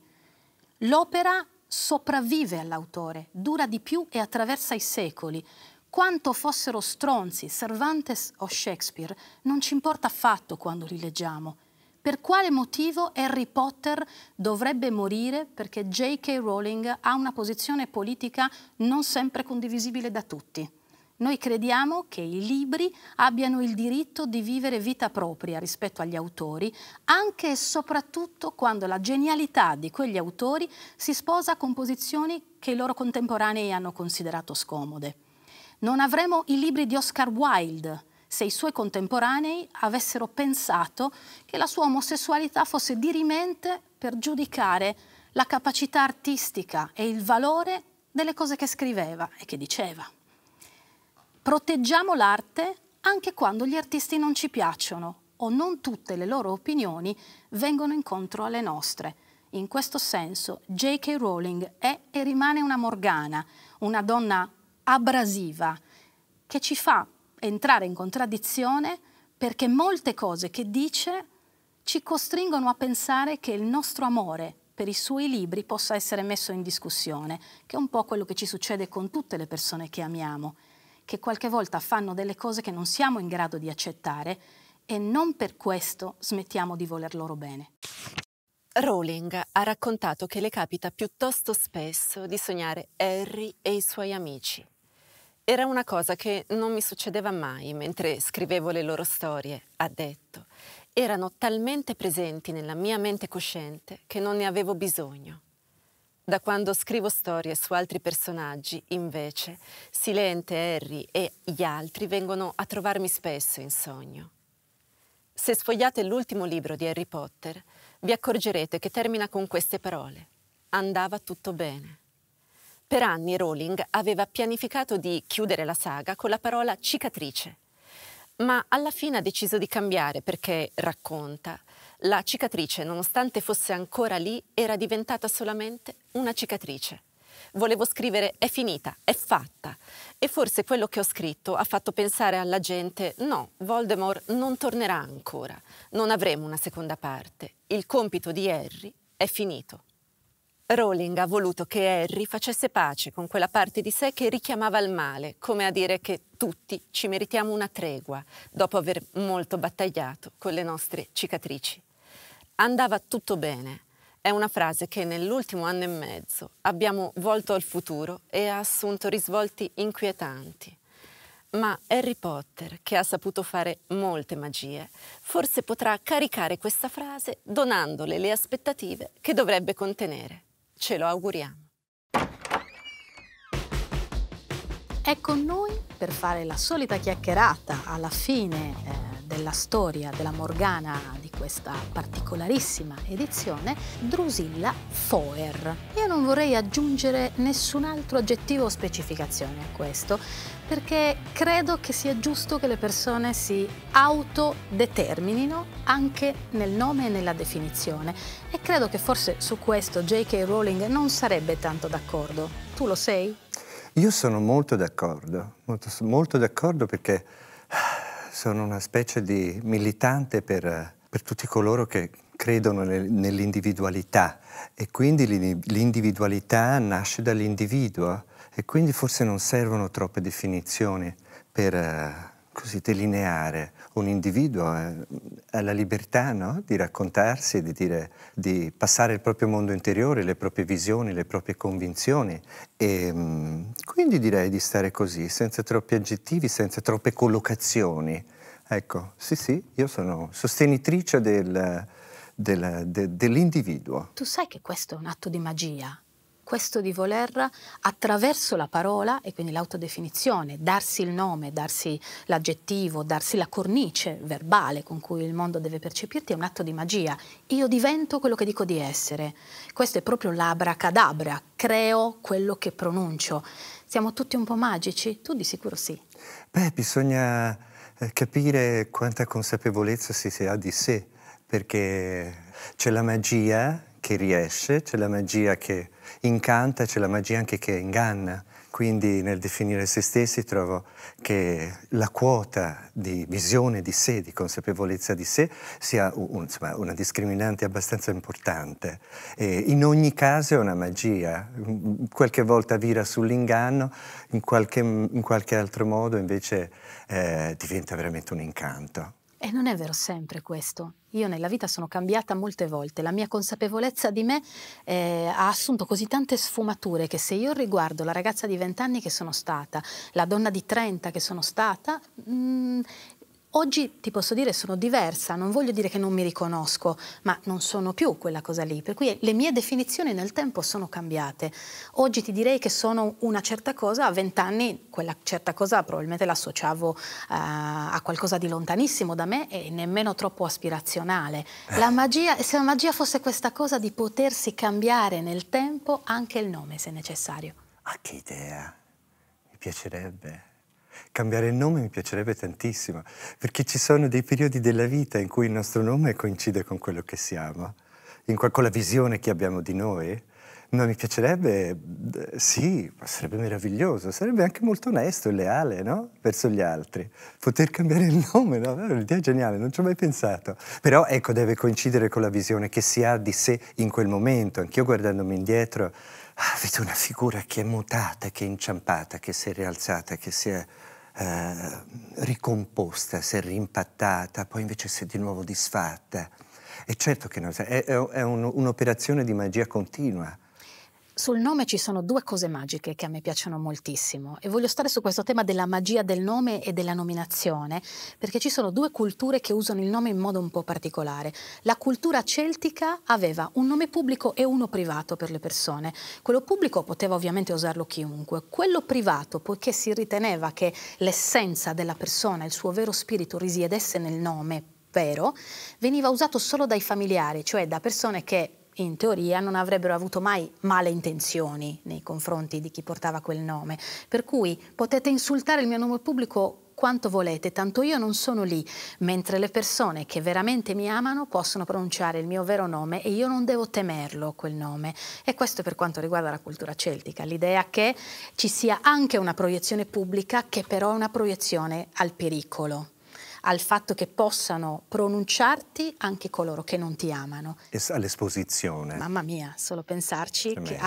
L'opera sopravvive all'autore, dura di più e attraversa i secoli. Quanto fossero stronzi Cervantes o Shakespeare non ci importa affatto quando li leggiamo. Per quale motivo Harry Potter dovrebbe morire perché J.K. Rowling ha una posizione politica non sempre condivisibile da tutti? Noi crediamo che i libri abbiano il diritto di vivere vita propria rispetto agli autori, anche e soprattutto quando la genialità di quegli autori si sposa con posizioni che i loro contemporanei hanno considerato scomode. Non avremo i libri di Oscar Wilde se i suoi contemporanei avessero pensato che la sua omosessualità fosse dirimente per giudicare la capacità artistica e il valore delle cose che scriveva e che diceva. Proteggiamo l'arte anche quando gli artisti non ci piacciono o non tutte le loro opinioni vengono incontro alle nostre. In questo senso J.K. Rowling è e rimane una Morgana, una donna abrasiva che ci fa entrare in contraddizione perché molte cose che dice ci costringono a pensare che il nostro amore per i suoi libri possa essere messo in discussione, che è un po' quello che ci succede con tutte le persone che amiamo, che qualche volta fanno delle cose che non siamo in grado di accettare e non per questo smettiamo di voler loro bene. Rowling ha raccontato che le capita piuttosto spesso di sognare Harry e i suoi amici. Era una cosa che non mi succedeva mai mentre scrivevo le loro storie, ha detto. Erano talmente presenti nella mia mente cosciente che non ne avevo bisogno. Da quando scrivo storie su altri personaggi, invece, Silente, Harry e gli altri vengono a trovarmi spesso in sogno. Se sfogliate l'ultimo libro di Harry Potter, vi accorgerete che termina con queste parole. Andava tutto bene. Per anni Rowling aveva pianificato di chiudere la saga con la parola cicatrice, ma alla fine ha deciso di cambiare perché, racconta, la cicatrice, nonostante fosse ancora lì, era diventata solamente una cicatrice. Volevo scrivere «è finita, è fatta» e forse quello che ho scritto ha fatto pensare alla gente «no, Voldemort non tornerà ancora, non avremo una seconda parte, il compito di Harry è finito». Rowling ha voluto che Harry facesse pace con quella parte di sé che richiamava il male, come a dire che tutti ci meritiamo una tregua dopo aver molto battagliato con le nostre cicatrici. Andava tutto bene. È una frase che nell'ultimo anno e mezzo abbiamo volto al futuro e ha assunto risvolti inquietanti. Ma Harry Potter, che ha saputo fare molte magie, forse potrà caricare questa frase donandole le aspettative che dovrebbe contenere. Ce lo auguriamo. È con noi per fare la solita chiacchierata alla fine della storia della Morgana di questa particolarissima edizione, Drusilla Foer. Io non vorrei aggiungere nessun altro aggettivo o specificazione a questo, perché credo che sia giusto che le persone si autodeterminino anche nel nome e nella definizione, e credo che forse su questo J.K. Rowling non sarebbe tanto d'accordo. Tu lo sei? Io sono molto d'accordo, molto d'accordo, perché sono una specie di militante per tutti coloro che credono nell'individualità, e quindi l'individualità nasce dall'individuo, e quindi forse non servono troppe definizioni per così delineare un individuo. Ha la libertà, no? Di raccontarsi, di passare il proprio mondo interiore, le proprie visioni, le proprie convinzioni, e quindi direi di stare così, senza troppi aggettivi, senza troppe collocazioni. Ecco, sì, io sono sostenitrice dell'individuo. Tu sai che questo è un atto di magia? Questo di voler, attraverso la parola e quindi l'autodefinizione, darsi il nome, darsi l'aggettivo, darsi la cornice verbale con cui il mondo deve percepirti, è un atto di magia. Io divento quello che dico di essere. Questo è proprio l'abracadabra, creo quello che pronuncio. Siamo tutti un po' magici? Tu di sicuro sì. Beh, bisogna capire quanta consapevolezza si ha di sé, perché c'è la magia che riesce, c'è la magia che incanta, c'è la magia anche che inganna. Quindi nel definire se stessi trovo che la quota di visione di sé, di consapevolezza di sé, sia insomma, una discriminante abbastanza importante. E in ogni caso è una magia, qualche volta vira sull'inganno, in qualche altro modo invece diventa veramente un incanto. E non è vero sempre questo. Io nella vita sono cambiata molte volte, la mia consapevolezza di me ha assunto così tante sfumature che se io riguardo la ragazza di 20 anni che sono stata, la donna di 30 che sono stata, oggi ti posso dire sono diversa, non voglio dire che non mi riconosco, ma non sono più quella cosa lì, per cui le mie definizioni nel tempo sono cambiate. Oggi ti direi che sono una certa cosa, a 20 anni quella certa cosa probabilmente l'associavo a qualcosa di lontanissimo da me e nemmeno troppo aspirazionale. La magia, se la magia fosse questa cosa di potersi cambiare nel tempo anche il nome se necessario. Ah, che idea, mi piacerebbe. Cambiare il nome mi piacerebbe tantissimo, perché ci sono dei periodi della vita in cui il nostro nome coincide con quello che siamo, con la visione che abbiamo di noi. No, mi piacerebbe, sì, ma sarebbe meraviglioso, sarebbe anche molto onesto e leale, no? Verso gli altri. Poter cambiare il nome, no? È un'idea geniale, non ci ho mai pensato. Però ecco, deve coincidere con la visione che si ha di sé in quel momento. Anch'io guardandomi indietro, vedo una figura che è mutata, che è inciampata, che si è rialzata, che si è ricomposta, si è rimpattata, poi invece si è di nuovo disfatta. E certo che no, è un'operazione di magia continua. Sul nome ci sono due cose magiche che a me piacciono moltissimo e voglio stare su questo tema della magia del nome e della nominazione, perché ci sono due culture che usano il nome in modo un po' particolare. La cultura celtica aveva un nome pubblico e uno privato per le persone. Quello pubblico poteva ovviamente usarlo chiunque, quello privato, poiché si riteneva che l'essenza della persona, il suo vero spirito risiedesse nel nome vero, veniva usato solo dai familiari, cioè da persone che in teoria non avrebbero avuto mai male intenzioni nei confronti di chi portava quel nome. Per cui potete insultare il mio nome pubblico quanto volete, tanto io non sono lì, mentre le persone che veramente mi amano possono pronunciare il mio vero nome e io non devo temerlo quel nome. E questo per quanto riguarda la cultura celtica, l'idea che ci sia anche una proiezione pubblica che però è una proiezione al pericolo, al fatto che possano pronunciarti anche coloro che non ti amano. E all'esposizione. Mamma mia, solo pensarci che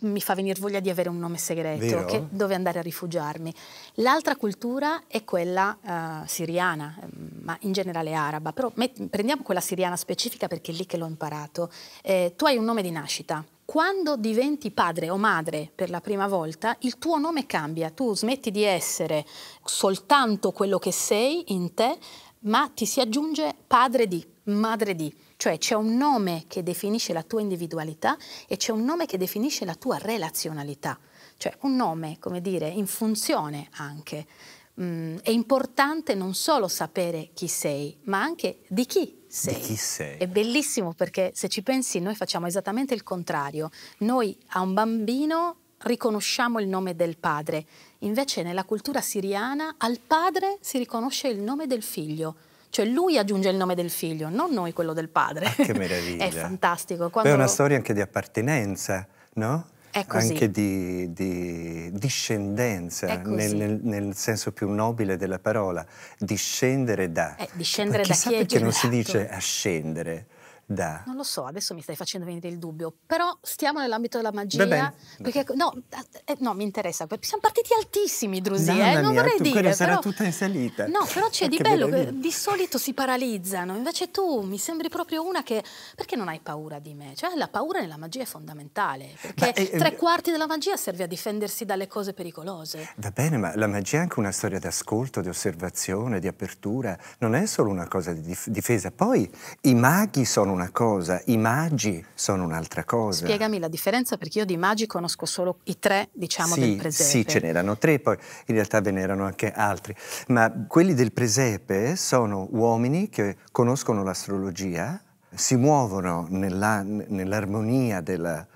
mi fa venire voglia di avere un nome segreto, che, dove andare a rifugiarmi. L'altra cultura è quella siriana, ma in generale araba, però prendiamo quella siriana specifica perché è lì che l'ho imparato. Tu hai un nome di nascita. Quando diventi padre o madre per la prima volta, il tuo nome cambia, tu smetti di essere soltanto quello che sei in te, ma ti si aggiunge padre di, madre di. Cioè c'è un nome che definisce la tua individualità e c'è un nome che definisce la tua relazionalità. Cioè un nome, come dire, in funzione anche. è importante non solo sapere chi sei, ma anche di chi sei. Di chi sei. È bellissimo perché se ci pensi noi facciamo esattamente il contrario. Noi a un bambino riconosciamo il nome del padre, invece nella cultura siriana al padre si riconosce il nome del figlio. Cioè lui aggiunge il nome del figlio, non noi quello del padre. Ah, che meraviglia. È fantastico. Quando... Beh, è una storia anche di appartenenza, no? È così. Anche di discendenza, nel senso più nobile della parola. Discendere da. Discendere da chi è generato. Perché non si dice ascendere da. Non lo so, adesso mi stai facendo venire il dubbio. Però stiamo nell'ambito della magia. Bene, perché no, mi interessa. Siamo partiti altissimi, Drusi, non vorrei dire. Però sarà tutta in salita. No, però c'è di bello, di solito si paralizzano. Invece tu mi sembri proprio una che... Perché non hai paura di me? Cioè la paura nella magia è fondamentale. Perché tre quarti della magia serve a difendersi dalle cose pericolose. Va bene, ma la magia è anche una storia di ascolto, di osservazione, di apertura. Non è solo una cosa di difesa. Poi i maghi sono una cosa, i magi sono un'altra cosa. Spiegami la differenza, perché io di magi conosco solo i tre, diciamo, del presepe. Sì, ce n'erano tre, poi in realtà ve n'erano anche altri, ma quelli del presepe sono uomini che conoscono l'astrologia, si muovono nell'armonia della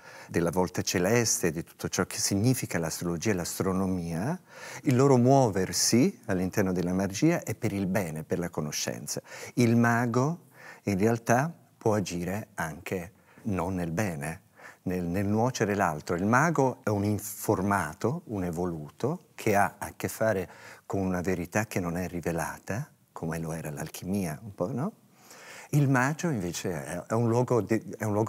volta celeste, di tutto ciò che significa l'astrologia e l'astronomia. Il loro muoversi all'interno della magia è per il bene, per la conoscenza. Il mago in realtà può agire anche non nel bene, nel nuocere l'altro. Il mago è un informato, un evoluto, che ha a che fare con una verità che non è rivelata, come lo era l'alchimia, un po', no? Il magio invece è un luogo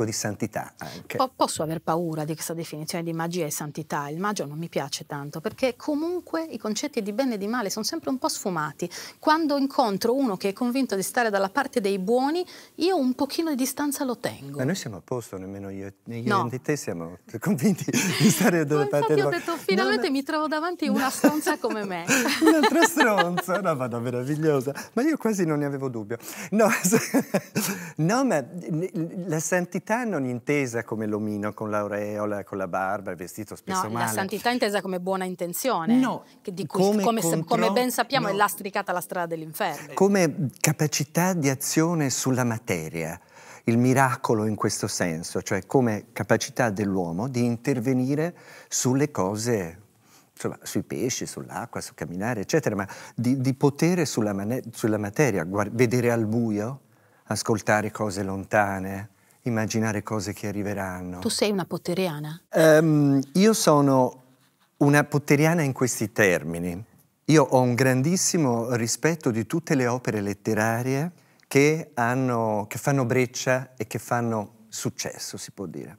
di santità anche. Posso aver paura di questa definizione di magia e santità? Il magio non mi piace tanto, perché comunque i concetti di bene e di male sono sempre un po' sfumati. Quando incontro uno che è convinto di stare dalla parte dei buoni, io un pochino di distanza lo tengo. Ma noi siamo a posto, nemmeno io e te siamo convinti di stare dalla parte dei buoni. Infatti ho detto, finalmente mi trovo davanti una stronza come me. Un'altra stronza? No, vado, meravigliosa. Ma io quasi non ne avevo dubbio. No, no, ma la santità non intesa come l'omino con l'aureola, con la barba, il vestito spesso male. No, la santità intesa come buona intenzione, no, che di cui, come ben sappiamo, no, è lastricata la strada dell'inferno. Come capacità di azione sulla materia, il miracolo in questo senso, cioè come capacità dell'uomo di intervenire sulle cose, insomma, sui pesci, sull'acqua, sul camminare, eccetera, ma di potere sulla materia, vedere al buio, ascoltare cose lontane, immaginare cose che arriveranno. Tu sei una potteriana? Io sono una potteriana in questi termini. Io ho un grandissimo rispetto di tutte le opere letterarie che fanno breccia e che fanno successo, si può dire.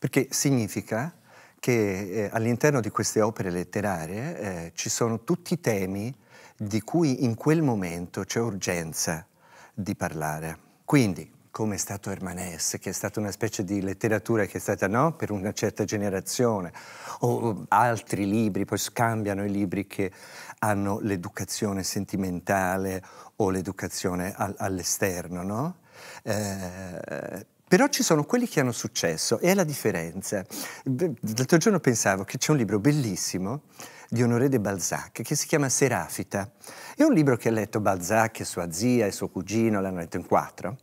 Perché significa che all'interno di queste opere letterarie ci sono tutti i temi di cui in quel momento c'è urgenza di parlare. Quindi, come è stato Hermanès, che è stata una specie di letteratura che è stata, no, per una certa generazione, o altri libri, poi scambiano i libri che hanno l'educazione sentimentale o l'educazione all'esterno, no? Però ci sono quelli che hanno successo, e è la differenza. L'altro giorno pensavo che c'è un libro bellissimo di Honoré de Balzac, che si chiama Serafita. È un libro che ha letto Balzac e sua zia e suo cugino, l'hanno letto in 4,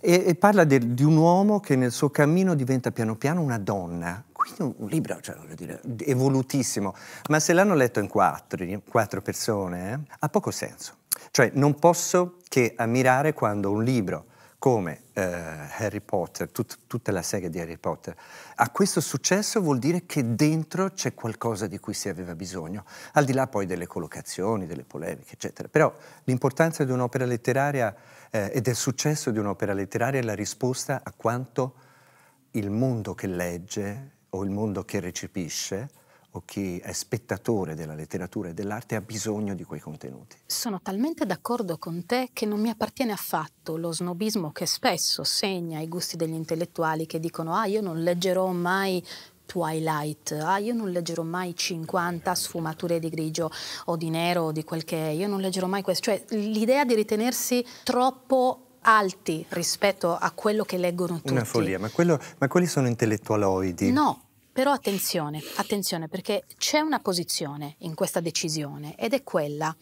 e parla di un uomo che nel suo cammino diventa piano piano una donna. Quindi un libro, cioè, voglio dire, evolutissimo, ma se l'hanno letto in 4 persone, ha poco senso. Cioè non posso che ammirare quando un libro come Harry Potter, tutta la saga di Harry Potter, a questo successo vuol dire che dentro c'è qualcosa di cui si aveva bisogno, al di là poi delle collocazioni, delle polemiche, eccetera. Però l'importanza di un'opera letteraria e del successo di un'opera letteraria è la risposta a quanto il mondo che legge o il mondo che recepisce o chi è spettatore della letteratura e dell'arte ha bisogno di quei contenuti. Sono talmente d'accordo con te che non mi appartiene affatto lo snobismo che spesso segna i gusti degli intellettuali che dicono «Ah, io non leggerò mai Twilight, ah, io non leggerò mai 50 sfumature di grigio o di nero o di quel che è, io non leggerò mai questo». Cioè l'idea di ritenersi troppo alti rispetto a quello che leggono tutti. Una follia, ma quelli sono intellettualoidi. No. Però attenzione, attenzione, perché c'è una posizione in questa decisione ed è quella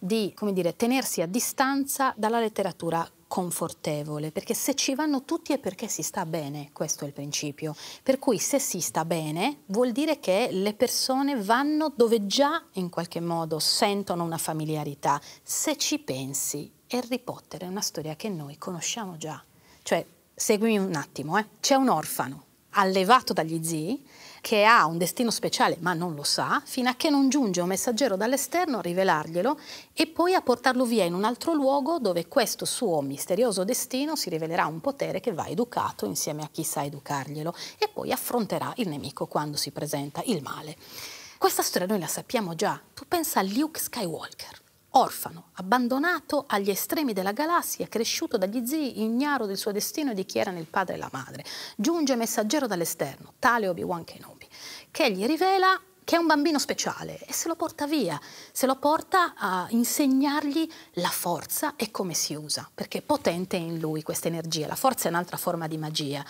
di, come dire, tenersi a distanza dalla letteratura confortevole, perché se ci vanno tutti è perché si sta bene, questo è il principio. Per cui se si sta bene vuol dire che le persone vanno dove già in qualche modo sentono una familiarità. Se ci pensi, Harry Potter è una storia che noi conosciamo già. Cioè, seguimi un attimo, c'è un orfano allevato dagli zii che ha un destino speciale ma non lo sa, fino a che non giunge un messaggero dall'esterno a rivelarglielo e poi a portarlo via in un altro luogo dove questo suo misterioso destino si rivelerà un potere che va educato insieme a chi sa educarglielo e poi affronterà il nemico quando si presenta, il male. Questa storia noi la sappiamo già. Tu pensa a Luke Skywalker, orfano, abbandonato agli estremi della galassia, cresciuto dagli zii, ignaro del suo destino e di chi erano il padre e la madre. Giunge messaggero dall'esterno, tale Obi-Wan Kenobi, che gli rivela che è un bambino speciale e se lo porta via, se lo porta a insegnargli la forza e come si usa, perché è potente in lui questa energia, la forza è un'altra forma di magia.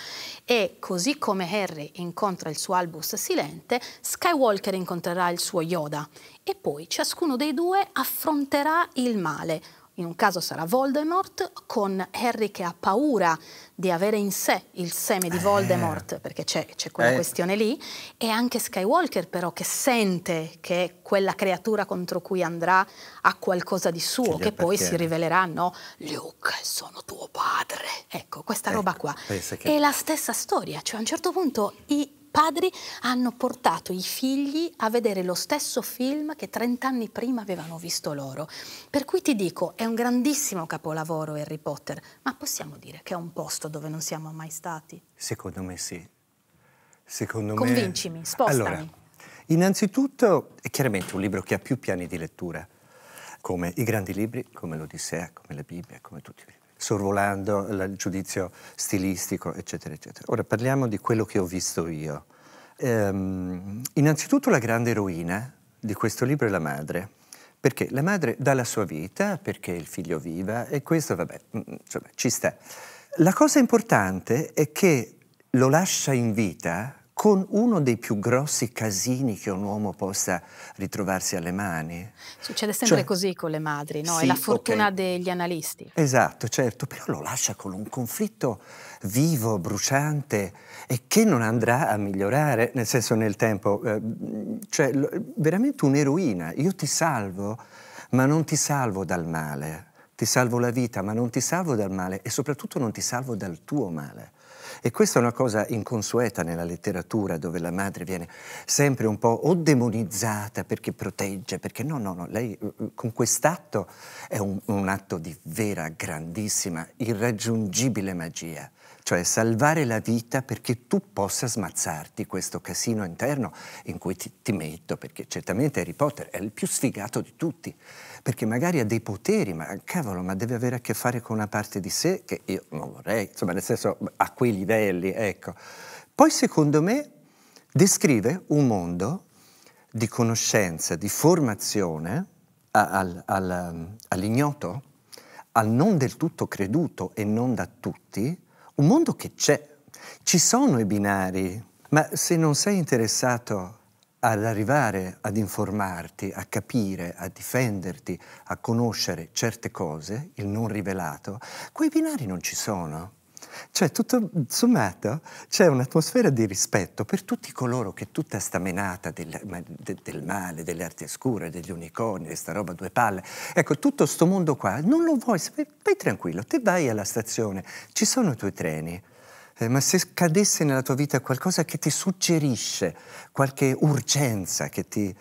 E così come Harry incontra il suo Albus Silente, Skywalker incontrerà il suo Yoda e poi ciascuno dei due affronterà il male. In un caso sarà Voldemort, con Harry che ha paura di avere in sé il seme di Voldemort, perché c'è quella questione lì, e anche Skywalker però che sente che quella creatura contro cui andrà ha qualcosa di suo, che poi si rivelerà, no, Luke, sono tuo padre. Ecco, questa roba qua. È la stessa storia, cioè a un certo punto i padri hanno portato i figli a vedere lo stesso film che 30 anni prima avevano visto loro. Per cui ti dico, è un grandissimo capolavoro Harry Potter, ma possiamo dire che è un posto dove non siamo mai stati? Secondo me sì. Secondo me... Convincimi, spostami. Allora, innanzitutto è chiaramente un libro che ha più piani di lettura, come i grandi libri, come l'Odissea, come la Bibbia, come tutti i libri, sorvolando il giudizio stilistico, eccetera, eccetera. Ora parliamo di quello che ho visto io. Innanzitutto la grande eroina di questo libro è la madre, perché la madre dà la sua vita perché il figlio viva e questo, vabbè, insomma, ci sta. La cosa importante è che lo lascia in vita con uno dei più grossi casini che un uomo possa ritrovarsi alle mani. Succede sempre così con le madri, no? Sì, è la fortuna degli analisti. Esatto, certo, però lo lascia con un conflitto vivo, bruciante e che non andrà a migliorare, nel senso nel tempo, cioè veramente un'eroina. Io ti salvo, ma non ti salvo dal male. Ti salvo la vita, ma non ti salvo dal male e soprattutto non ti salvo dal tuo male. E questa è una cosa inconsueta nella letteratura, dove la madre viene sempre un po' o demonizzata perché protegge, perché no, lei con quest'atto è un atto di vera, grandissima, irraggiungibile magia. Cioè salvare la vita perché tu possa smazzarti questo casino interno in cui ti metto, perché certamente Harry Potter è il più sfigato di tutti, perché magari ha dei poteri, ma cavolo, ma deve avere a che fare con una parte di sé che io non vorrei, insomma, nel senso a quei livelli, ecco. Poi secondo me descrive un mondo di conoscenza, di formazione all'ignoto, al non del tutto creduto e non da tutti. Un mondo che c'è, ci sono i binari, ma se non sei interessato ad arrivare ad informarti, a capire, a difenderti, a conoscere certe cose, il non rivelato, quei binari non ci sono. Cioè, tutto sommato, c'è un'atmosfera di rispetto per tutti coloro che tutta sta menata del male, delle arti oscure, degli unicorni, di sta roba due palle. Ecco, tutto sto mondo qua, non lo vuoi, vai tranquillo, te vai alla stazione, ci sono i tuoi treni, ma se cadesse nella tua vita qualcosa che ti suggerisce, qualche urgenza che ti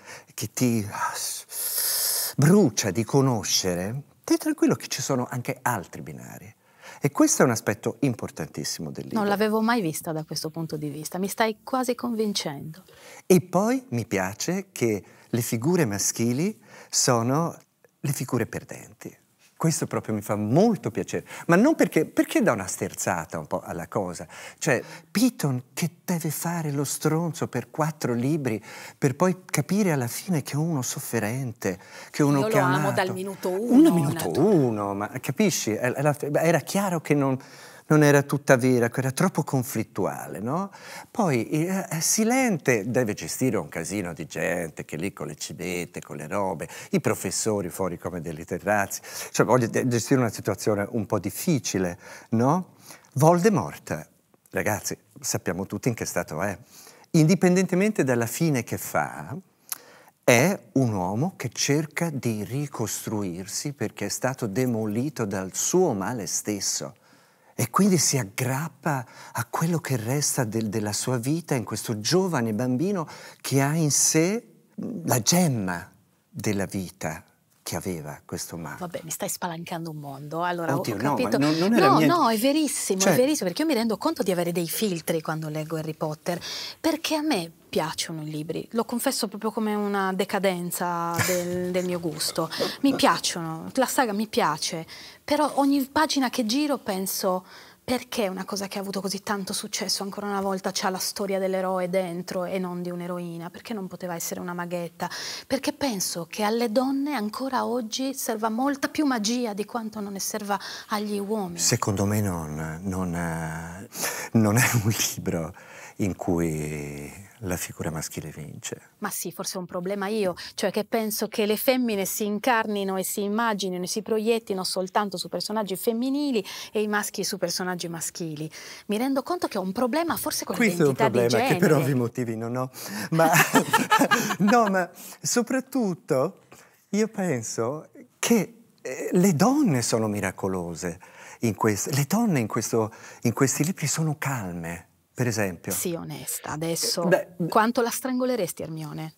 brucia di conoscere, te tranquillo che ci sono anche altri binari. E questo è un aspetto importantissimo del libro. Non l'avevo mai vista da questo punto di vista, mi stai quasi convincendo. E poi mi piace che le figure maschili sono le figure perdenti. Questo proprio mi fa molto piacere, ma non perché dà una sterzata un po' alla cosa. Cioè, Piton che deve fare lo stronzo per 4 libri per poi capire alla fine che è uno sofferente, che è uno che amo dal minuto uno. Ma capisci? Era chiaro che non... non era tutta vera, era troppo conflittuale, no? Poi Silente deve gestire un casino di gente che lì con le civette, con le robe, i professori fuori come dei terrazzi, cioè voglio gestire una situazione un po' difficile, no? Voldemort, ragazzi, sappiamo tutti in che stato è, indipendentemente dalla fine che fa, è un uomo che cerca di ricostruirsi perché è stato demolito dal suo male stesso e quindi si aggrappa a quello che resta della sua vita in questo giovane bambino che ha in sé la gemma della vita che aveva questo mago. Vabbè, mi stai spalancando un mondo. Allora, oddio, ho capito. No, non era no, è verissimo, perché io mi rendo conto di avere dei filtri quando leggo Harry Potter, perché a me piacciono i libri, lo confesso proprio come una decadenza del mio gusto. Mi piacciono, la saga mi piace, però ogni pagina che giro penso perché una cosa che ha avuto così tanto successo ancora una volta c'ha la storia dell'eroe dentro e non di un'eroina, perché non poteva essere una maghetta, perché penso che alle donne ancora oggi serva molta più magia di quanto non ne serva agli uomini. Secondo me non è un libro in cui la figura maschile vince. Ma sì, forse è un problema io, cioè che penso che le femmine si incarnino e si immaginino e si proiettino soltanto su personaggi femminili e i maschi su personaggi maschili. Mi rendo conto che ho un problema forse con l'identità di genere. Questo è un problema che per ovvi motivi non ho. Ma, no, ma soprattutto io penso che le donne sono miracolose in questo. Le donne in questi libri sono calme. Per esempio. Sì, onesta, adesso. Quanto la strangoleresti, Hermione?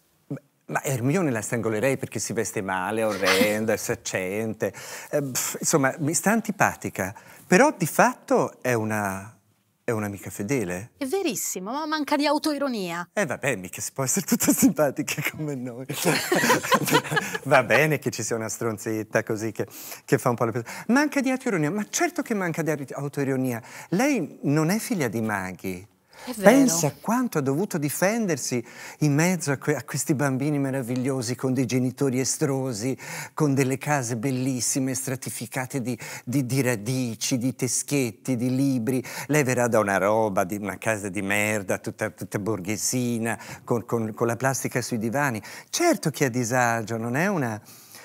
Ma Hermione la strangolerei perché si veste male, orrenda, saccente. Insomma, mi sta antipatica. Però di fatto è una... è un'amica fedele? È verissimo, ma manca di autoironia. Vabbè, mica si può essere tutta simpatica come noi. Va bene che ci sia una stronzetta così che fa un po' la persona. Manca di autoironia, ma certo che manca di autoironia. Lei non è figlia di maghi. È vero. Pensa a quanto ha dovuto difendersi in mezzo a questi bambini meravigliosi con dei genitori estrosi, con delle case bellissime, stratificate di radici, di teschetti, di libri. Lei verrà da una roba, di una casa di merda, tutta borghesina, con la plastica sui divani. Certo che ha disagio, non è una...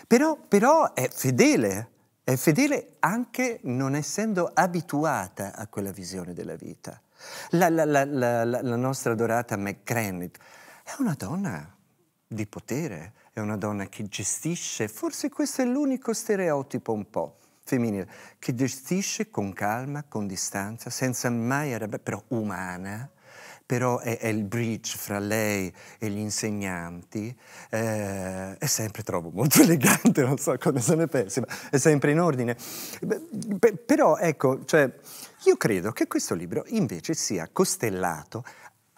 Però è fedele. È fedele anche non essendo abituata a quella visione della vita. La nostra adorata McGranit è una donna di potere, è una donna che gestisce, forse questo è l'unico stereotipo un po' femminile, che gestisce con calma, con distanza, senza mai arrabbiare, però umana, però è il bridge fra lei e gli insegnanti, è sempre, trovo, molto elegante, non so cosa ne pensi, ma è sempre in ordine. Però ecco, cioè, io credo che questo libro invece sia costellato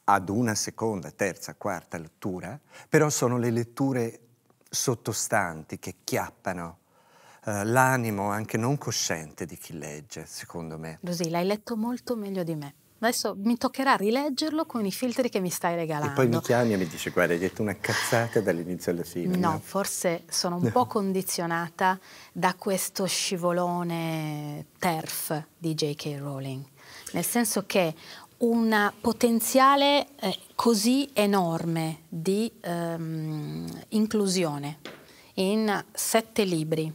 ad una seconda, terza, quarta lettura, però sono le letture sottostanti che chiappano l'animo anche non cosciente di chi legge, secondo me. Così, l'hai letto molto meglio di me. Adesso mi toccherà rileggerlo con i filtri che mi stai regalando. E poi mi chiami e mi dici, guarda, hai detto una cazzata dall'inizio alla fine. No, forse sono un po' condizionata da questo scivolone TERF di J.K. Rowling. Nel senso che una potenziale così enorme di inclusione in 7 libri,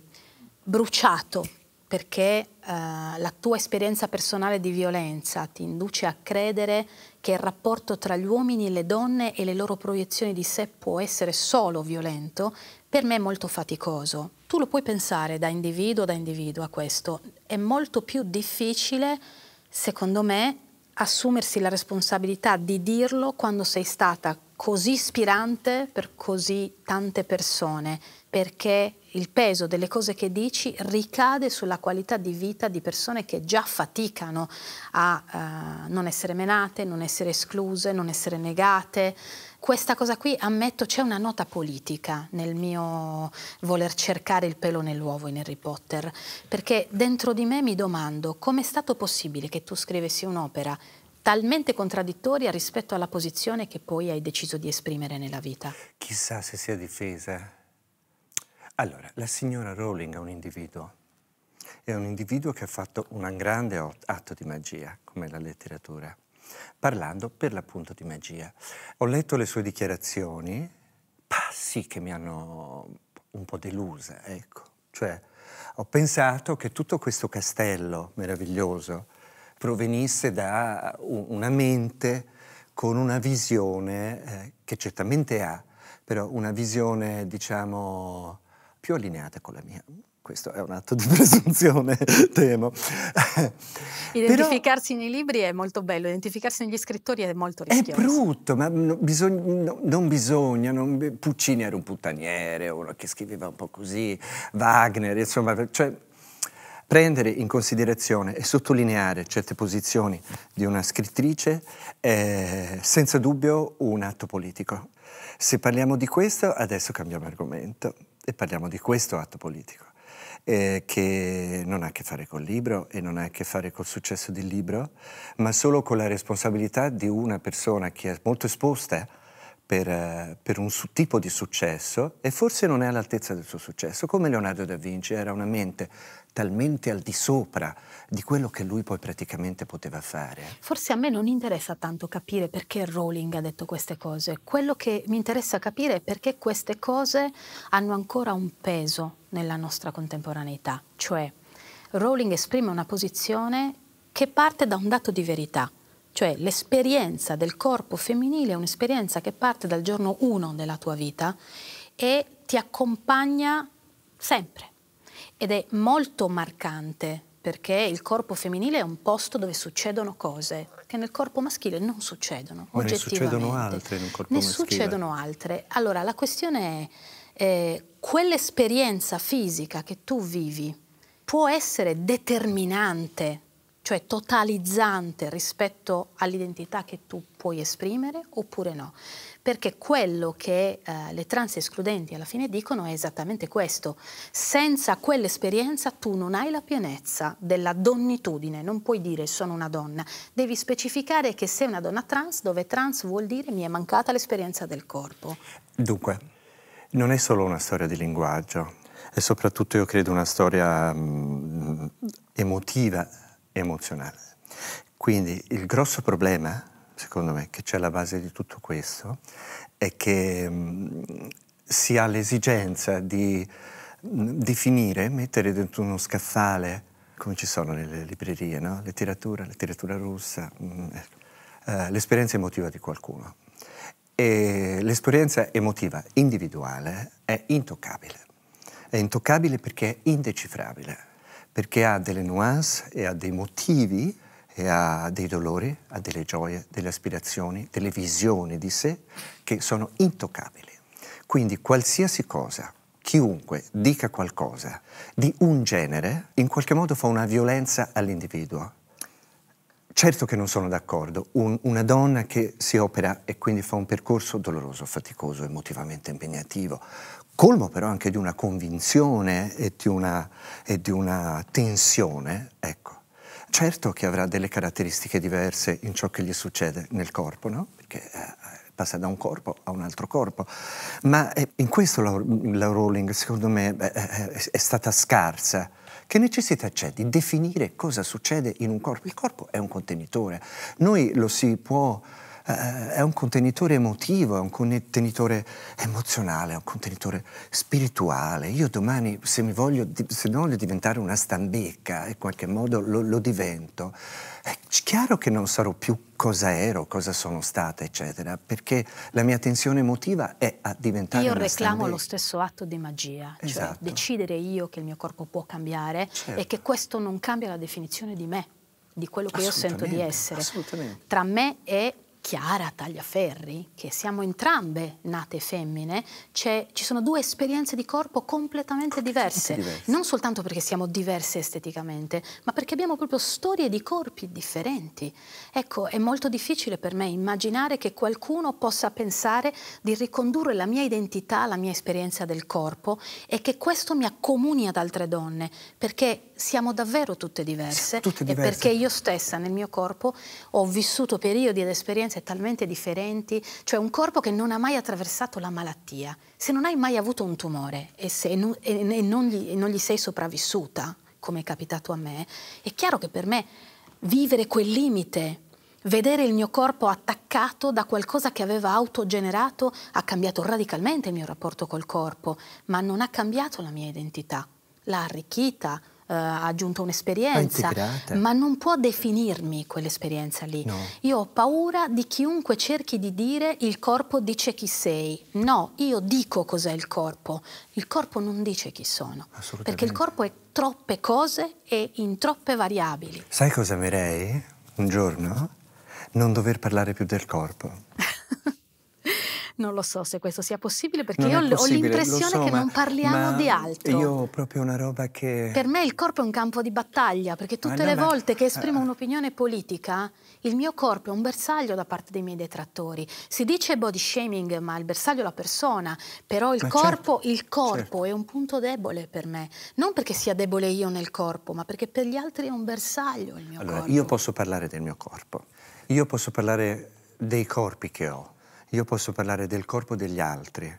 bruciato, perché la tua esperienza personale di violenza ti induce a credere che il rapporto tra gli uomini e le donne e le loro proiezioni di sé può essere solo violento, per me è molto faticoso. Tu lo puoi pensare da individuo a questo. È molto più difficile, secondo me, assumersi la responsabilità di dirlo quando sei stata così ispirante per così tante persone, perché il peso delle cose che dici ricade sulla qualità di vita di persone che già faticano a non essere menate, non essere escluse, non essere negate. Questa cosa qui, ammetto, c'è una nota politica nel mio voler cercare il pelo nell'uovo in Harry Potter, perché dentro di me mi domando come è stato possibile che tu scrivessi un'opera talmente contraddittoria rispetto alla posizione che poi hai deciso di esprimere nella vita. Chissà se sia difesa. Allora, la signora Rowling è un individuo è un individuo che ha fatto un grande atto di magia, come la letteratura, parlando per l'appunto di magia. Ho letto le sue dichiarazioni, passi che mi hanno un po' delusa, ecco. Cioè, ho pensato che tutto questo castello meraviglioso provenisse da una mente con una visione che certamente ha, però una visione, diciamo, più allineata con la mia. Questo è un atto di presunzione, temo. Identificarsi però, nei libri è molto bello, identificarsi negli scrittori è molto rischioso. È brutto, ma non bisogna, Puccini era un puttaniere, uno che scriveva un po' così, Wagner, insomma, cioè prendere in considerazione e sottolineare certe posizioni di una scrittrice è senza dubbio un atto politico. Se parliamo di questo, adesso cambiamo argomento e parliamo di questo atto politico. Che non ha a che fare col libro e non ha a che fare col successo del libro, ma solo con la responsabilità di una persona che è molto esposta per un tipo di successo e forse non è all'altezza del suo successo, come Leonardo da Vinci era una mente talmente al di sopra di quello che lui poi praticamente poteva fare. Forse a me non interessa tanto capire perché Rowling ha detto queste cose, quello che mi interessa capire è perché queste cose hanno ancora un peso nella nostra contemporaneità, cioè Rowling esprime una posizione che parte da un dato di verità, cioè l'esperienza del corpo femminile è un'esperienza che parte dal giorno 1 della tua vita e ti accompagna sempre ed è molto marcante perché il corpo femminile è un posto dove succedono cose che nel corpo maschile non succedono, ma oggettivamente. Ne succedono altre nel corpo maschile. Ne succedono altre. Allora la questione è quell'esperienza fisica che tu vivi può essere determinante, cioè totalizzante rispetto all'identità che tu puoi esprimere oppure no. Perché quello che le trans escludenti alla fine dicono è esattamente questo. Senza quell'esperienza tu non hai la pienezza della donnitudine, non puoi dire sono una donna. Devi specificare che sei una donna trans, dove trans vuol dire mi è mancata l'esperienza del corpo. Dunque, non è solo una storia di linguaggio, è soprattutto, io credo, una storia emotiva, emozionale. Quindi il grosso problema, secondo me, che c'è alla base di tutto questo è che si ha l'esigenza di definire, mettere dentro uno scaffale, come ci sono nelle librerie, no? Letteratura russa, l'esperienza emotiva di qualcuno. E l'esperienza emotiva individuale è intoccabile perché è indecifrabile, perché ha delle nuance e ha dei motivi e ha dei dolori, ha delle gioie, delle aspirazioni, delle visioni di sé che sono intoccabili. Quindi qualsiasi cosa, chiunque dica qualcosa di un genere, in qualche modo fa una violenza all'individuo. Certo che non sono d'accordo, una donna che si opera e quindi fa un percorso doloroso, faticoso, emotivamente impegnativo, colmo però anche di una convinzione e di una tensione, ecco. Certo che avrà delle caratteristiche diverse in ciò che gli succede nel corpo, no? Perché passa da un corpo a un altro corpo. Ma in questo la Rowling, secondo me, è stata scarsa. Che necessità c'è di definire cosa succede in un corpo? Il corpo è un contenitore. Noi lo si può... è un contenitore emotivo, è un contenitore emozionale, è un contenitore spirituale. Io domani, se voglio diventare una stambecca, in qualche modo lo divento. È chiaro che non sarò più cosa ero, cosa sono stata, eccetera, perché la mia tensione emotiva è a diventare una stambecca. Io reclamo lo stesso atto di magia, esatto. Cioè decidere io che il mio corpo può cambiare, certo. E che questo non cambia la definizione di me, di quello che io sento di essere. Assolutamente. Tra me e Chiara Tagliaferri, che siamo entrambe nate femmine, ci sono due esperienze di corpo completamente diverse. Non soltanto perché siamo diverse esteticamente, ma perché abbiamo proprio storie di corpi differenti. Ecco, è molto difficile per me immaginare che qualcuno possa pensare di ricondurre la mia identità, la mia esperienza del corpo e che questo mi accomuni ad altre donne, perché siamo davvero tutte diverse, e perché io stessa nel mio corpo ho vissuto periodi ed esperienze talmente differenti, cioè un corpo che non ha mai attraversato la malattia. Se non hai mai avuto un tumore e non gli sei sopravvissuta, come è capitato a me, è chiaro che per me vivere quel limite, vedere il mio corpo attaccato da qualcosa che aveva autogenerato, ha cambiato radicalmente il mio rapporto col corpo, ma non ha cambiato la mia identità, l'ha arricchita, ha aggiunto un'esperienza, ma non può definirmi quell'esperienza lì. No. Io ho paura di chiunque cerchi di dire il corpo dice chi sei. No, io dico cos'è il corpo non dice chi sono, perché il corpo è troppe cose e in troppe variabili. Sai cosa amerei un giorno? Non dover parlare più del corpo. Non lo so se questo sia possibile, perché io ho l'impressione che non parliamo di altro. Io ho proprio una roba che... Per me il corpo è un campo di battaglia, perché tutte le volte che esprimo un'opinione politica, il mio corpo è un bersaglio da parte dei miei detrattori. Si dice body shaming, ma il bersaglio è la persona, però il corpo è un punto debole per me. Non perché sia debole io nel corpo, ma perché per gli altri è un bersaglio il mio corpo. Io posso parlare del mio corpo, io posso parlare dei corpi che ho, io posso parlare del corpo degli altri,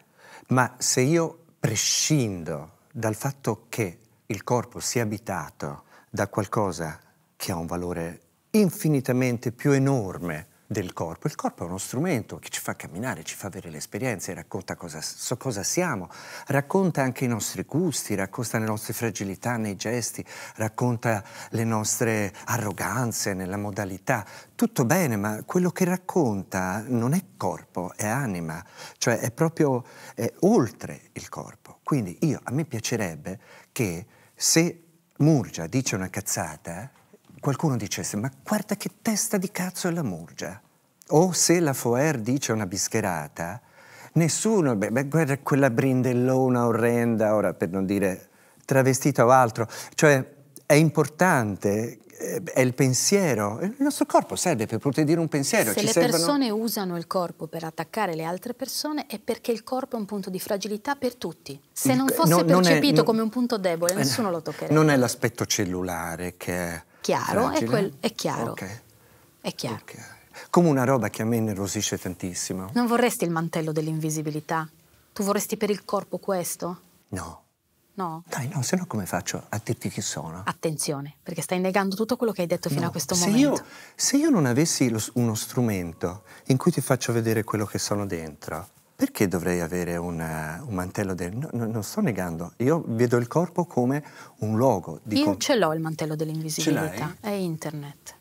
ma se io prescindo dal fatto che il corpo sia abitato da qualcosa che ha un valore infinitamente più enorme del corpo, il corpo è uno strumento che ci fa camminare, ci fa avere le esperienze, racconta cosa siamo, racconta anche i nostri gusti, racconta le nostre fragilità nei gesti, racconta le nostre arroganze nella modalità. Tutto bene, ma quello che racconta non è corpo, è anima, cioè è proprio oltre il corpo. Quindi a me piacerebbe che se Murgia dice una cazzata, qualcuno dicesse, ma guarda che testa di cazzo è la Murgia. O se la Foer dice una bischerata, nessuno, beh, guarda quella brindellona orrenda, ora per non dire travestita o altro. Cioè, è importante, è il pensiero. Il nostro corpo serve per poter dire un pensiero. Se le persone usano il corpo per attaccare le altre persone è perché il corpo è un punto di fragilità per tutti. Se non fosse percepito come un punto debole, nessuno lo toccherebbe. Non è l'aspetto cellulare che è... Chiaro, è chiaro. Okay. È chiaro. Okay. Come una roba che a me nervosisce tantissimo. Non vorresti il mantello dell'invisibilità? Tu vorresti per il corpo questo? No. No? Dai, no, se no come faccio a dirti chi sono? Attenzione, perché stai negando tutto quello che hai detto fino a questo momento. Se io non avessi uno strumento in cui ti faccio vedere quello che sono dentro, perché dovrei avere un mantello del... No, non sto negando, io vedo il corpo come un luogo. Io ce l'ho il mantello dell'invisibilità, è internet.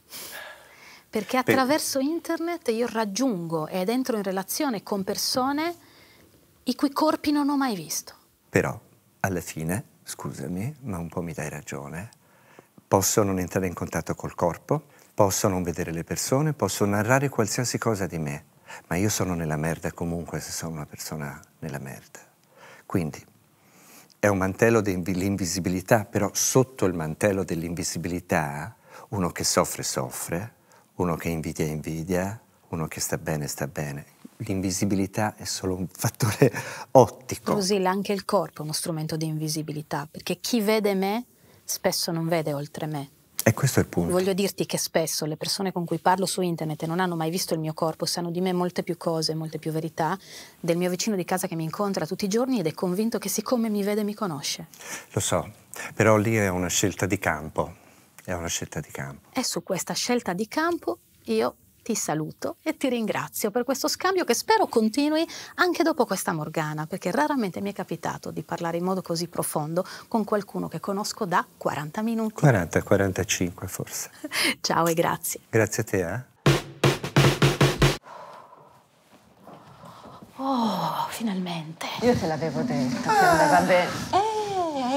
Perché attraverso internet io raggiungo ed entro in relazione con persone i cui corpi non ho mai visto. Però, alla fine, scusami, ma un po' mi dai ragione, posso non entrare in contatto col corpo, posso non vedere le persone, posso narrare qualsiasi cosa di me. Ma io sono nella merda comunque se sono una persona nella merda. Quindi è un mantello dell'invisibilità, però sotto il mantello dell'invisibilità uno che soffre, soffre, uno che invidia, invidia, uno che sta bene, sta bene. L'invisibilità è solo un fattore ottico. Così anche il corpo è uno strumento di invisibilità, perché chi vede me spesso non vede oltre me. E questo è il punto. Voglio dirti che spesso le persone con cui parlo su internet e non hanno mai visto il mio corpo sanno di me molte più cose, molte più verità del mio vicino di casa che mi incontra tutti i giorni ed è convinto che siccome mi vede mi conosce. Lo so, però lì è una scelta di campo, è una scelta di campo. E su questa scelta di campo io ti saluto e ti ringrazio per questo scambio che spero continui anche dopo questa Morgana, perché raramente mi è capitato di parlare in modo così profondo con qualcuno che conosco da 40 minuti. 40, 45 forse. Ciao e grazie. Grazie a te. Oh, finalmente. Io te l'avevo detto che andava bene.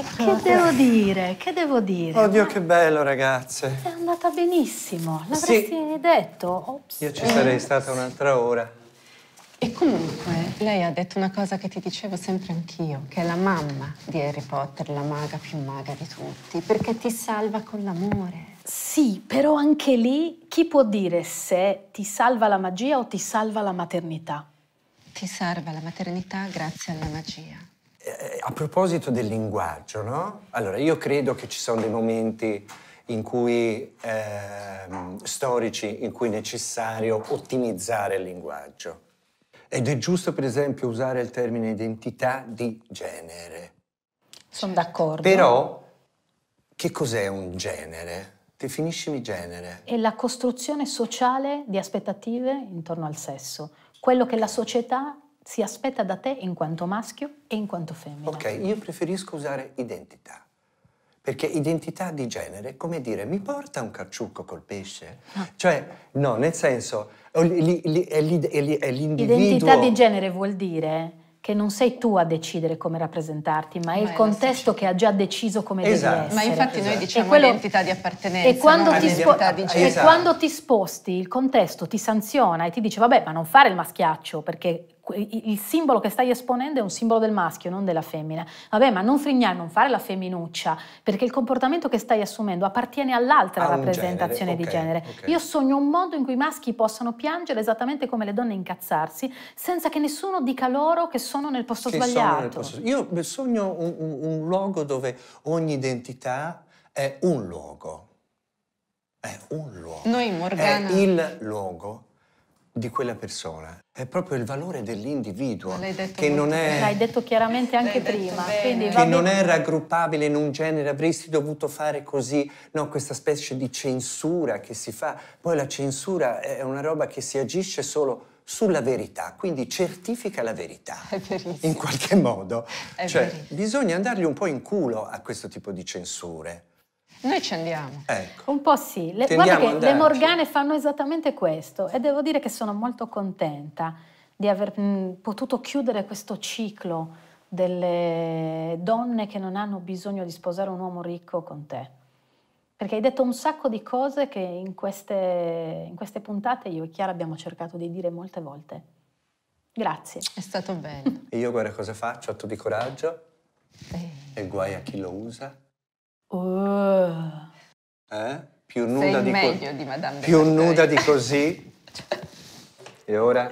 Che devo dire? Oddio, che bello, ragazze. È andata benissimo, l'avresti detto. Ops. Io ci sarei stata un'altra ora. E comunque, lei ha detto una cosa che ti dicevo sempre anch'io, che è la mamma di Harry Potter, la maga più maga di tutti, perché ti salva con l'amore. Sì, però anche lì chi può dire se ti salva la magia o ti salva la maternità? Ti salva la maternità grazie alla magia. A proposito del linguaggio, no? Allora, io credo che ci sono dei momenti in cui, storici in cui è necessario ottimizzare il linguaggio. Ed è giusto, per esempio, usare il termine identità di genere. Sono d'accordo. Però Che cos'è un genere? Definiscimi genere. È la costruzione sociale di aspettative intorno al sesso. Quello che la società si aspetta da te in quanto maschio e in quanto femmina. Ok, io preferisco usare identità. Perché identità di genere, come dire, mi porta un cacciucco col pesce? Ah. Cioè, no, nel senso, è l'individuo... Identità di genere vuol dire che non sei tu a decidere come rappresentarti, ma è il contesto che ha già deciso come devi essere. Ma infatti noi diciamo quello, identità di appartenenza, e quando, no? E quando ti sposti, il contesto ti sanziona e ti dice vabbè, ma non fare il maschiaccio, perché il simbolo che stai esponendo è un simbolo del maschio, non della femmina. Vabbè, ma non frignare, non fare la femminuccia, perché il comportamento che stai assumendo appartiene all'altra rappresentazione di genere. Okay. Io sogno un mondo in cui i maschi possano piangere esattamente come le donne, incazzarsi, senza che nessuno dica loro che sono nel posto sbagliato. Io sogno un luogo dove ogni identità è un luogo. È un luogo. Noi, Morgana... È il luogo di quella persona. È proprio il valore dell'individuo che non è... L'hai detto chiaramente anche prima. Quindi, che non è raggruppabile in un genere, avresti dovuto fare così, no, questa specie di censura che si fa. Poi la censura è una roba che si agisce solo sulla verità, quindi certifica la verità. È verissimo. In qualche modo. È cioè, verissimo. Bisogna andargli un po' in culo a questo tipo di censure. Noi ci andiamo. Ecco. Un po' sì. Guarda che le Morgane fanno esattamente questo e devo dire che sono molto contenta di aver potuto chiudere questo ciclo delle donne che non hanno bisogno di sposare un uomo ricco con te. Perché hai detto un sacco di cose che in queste puntate io e Chiara abbiamo cercato di dire molte volte. Grazie. È stato bello. E io guarda cosa faccio, atto di coraggio. E guai a chi lo usa. Più nuda di così. Più nuda di così. E ora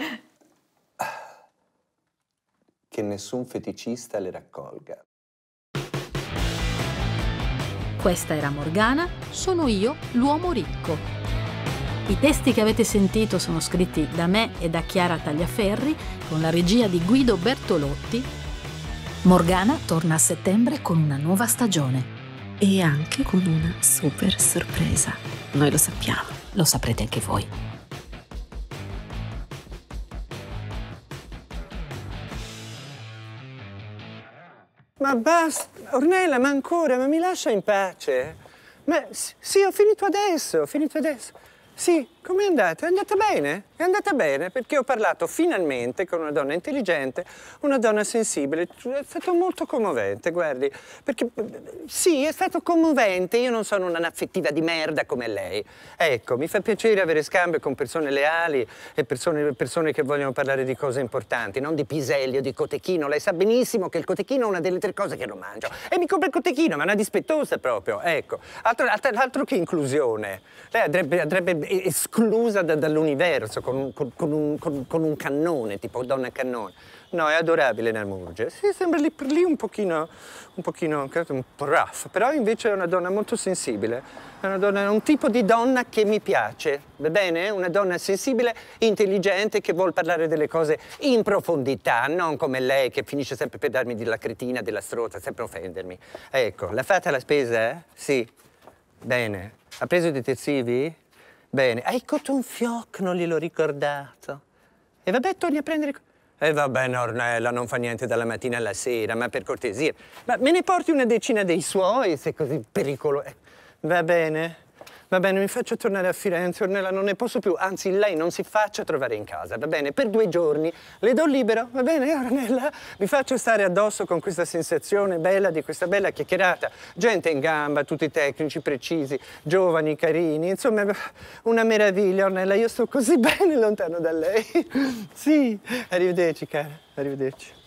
che nessun feticista le raccolga. Questa era Morgana, sono io, l'uomo ricco. I testi che avete sentito sono scritti da me e da Chiara Tagliaferri con la regia di Guido Bertolotti. Morgana torna a settembre con una nuova stagione. E anche con una super sorpresa. Noi lo sappiamo, lo saprete anche voi. Ma basta, Ornella, ma ancora, ma mi lascia in pace? Ma sì, ho finito adesso. Sì, com'è andata? È andata bene? È andata bene perché ho parlato finalmente con una donna intelligente, una donna sensibile. È stato molto commovente, guardi. Perché sì, è stato commovente. Io non sono un'anaffettiva di merda come lei. Ecco, mi fa piacere avere scambio con persone leali e persone che vogliono parlare di cose importanti, non di piselli o di cotechino. Lei sa benissimo che il cotechino è una delle 3 cose che non mangio. E mi compra il cotechino, ma è una dispettosa proprio. Ecco, altro che inclusione. Lei andrebbe esclusa dall'universo con un cannone, tipo donna cannone. No, è adorabile Nina Murgia. Sì, sembra lì per lì un po' rough, però invece è una donna molto sensibile. È una donna, un tipo di donna che mi piace, va bene? Una donna sensibile, intelligente, che vuol parlare delle cose in profondità, non come lei che finisce sempre per darmi della cretina, della strozza, sempre offendermi. Ecco, l'ha fatta la spesa, eh? Sì. Bene. Ha preso i detersivi? Bene, hai cotto un fioc, non gliel'ho ricordato. E vabbè, torni a prendere... E vabbè, Ornella, non fa niente dalla mattina alla sera, ma per cortesia. Ma me ne porti una decina dei suoi, se è così pericoloso. Va bene, mi faccio tornare a Firenze, Ornella, non ne posso più. Anzi, lei non si faccia trovare in casa, va bene? Per 2 giorni le do libero, va bene, Ornella? Mi faccio stare addosso con questa sensazione bella di questa bella chiacchierata. Gente in gamba, tutti tecnici, precisi, giovani, carini. Insomma, una meraviglia, Ornella. Io sto così bene lontano da lei. Sì, arrivederci, cara, arrivederci.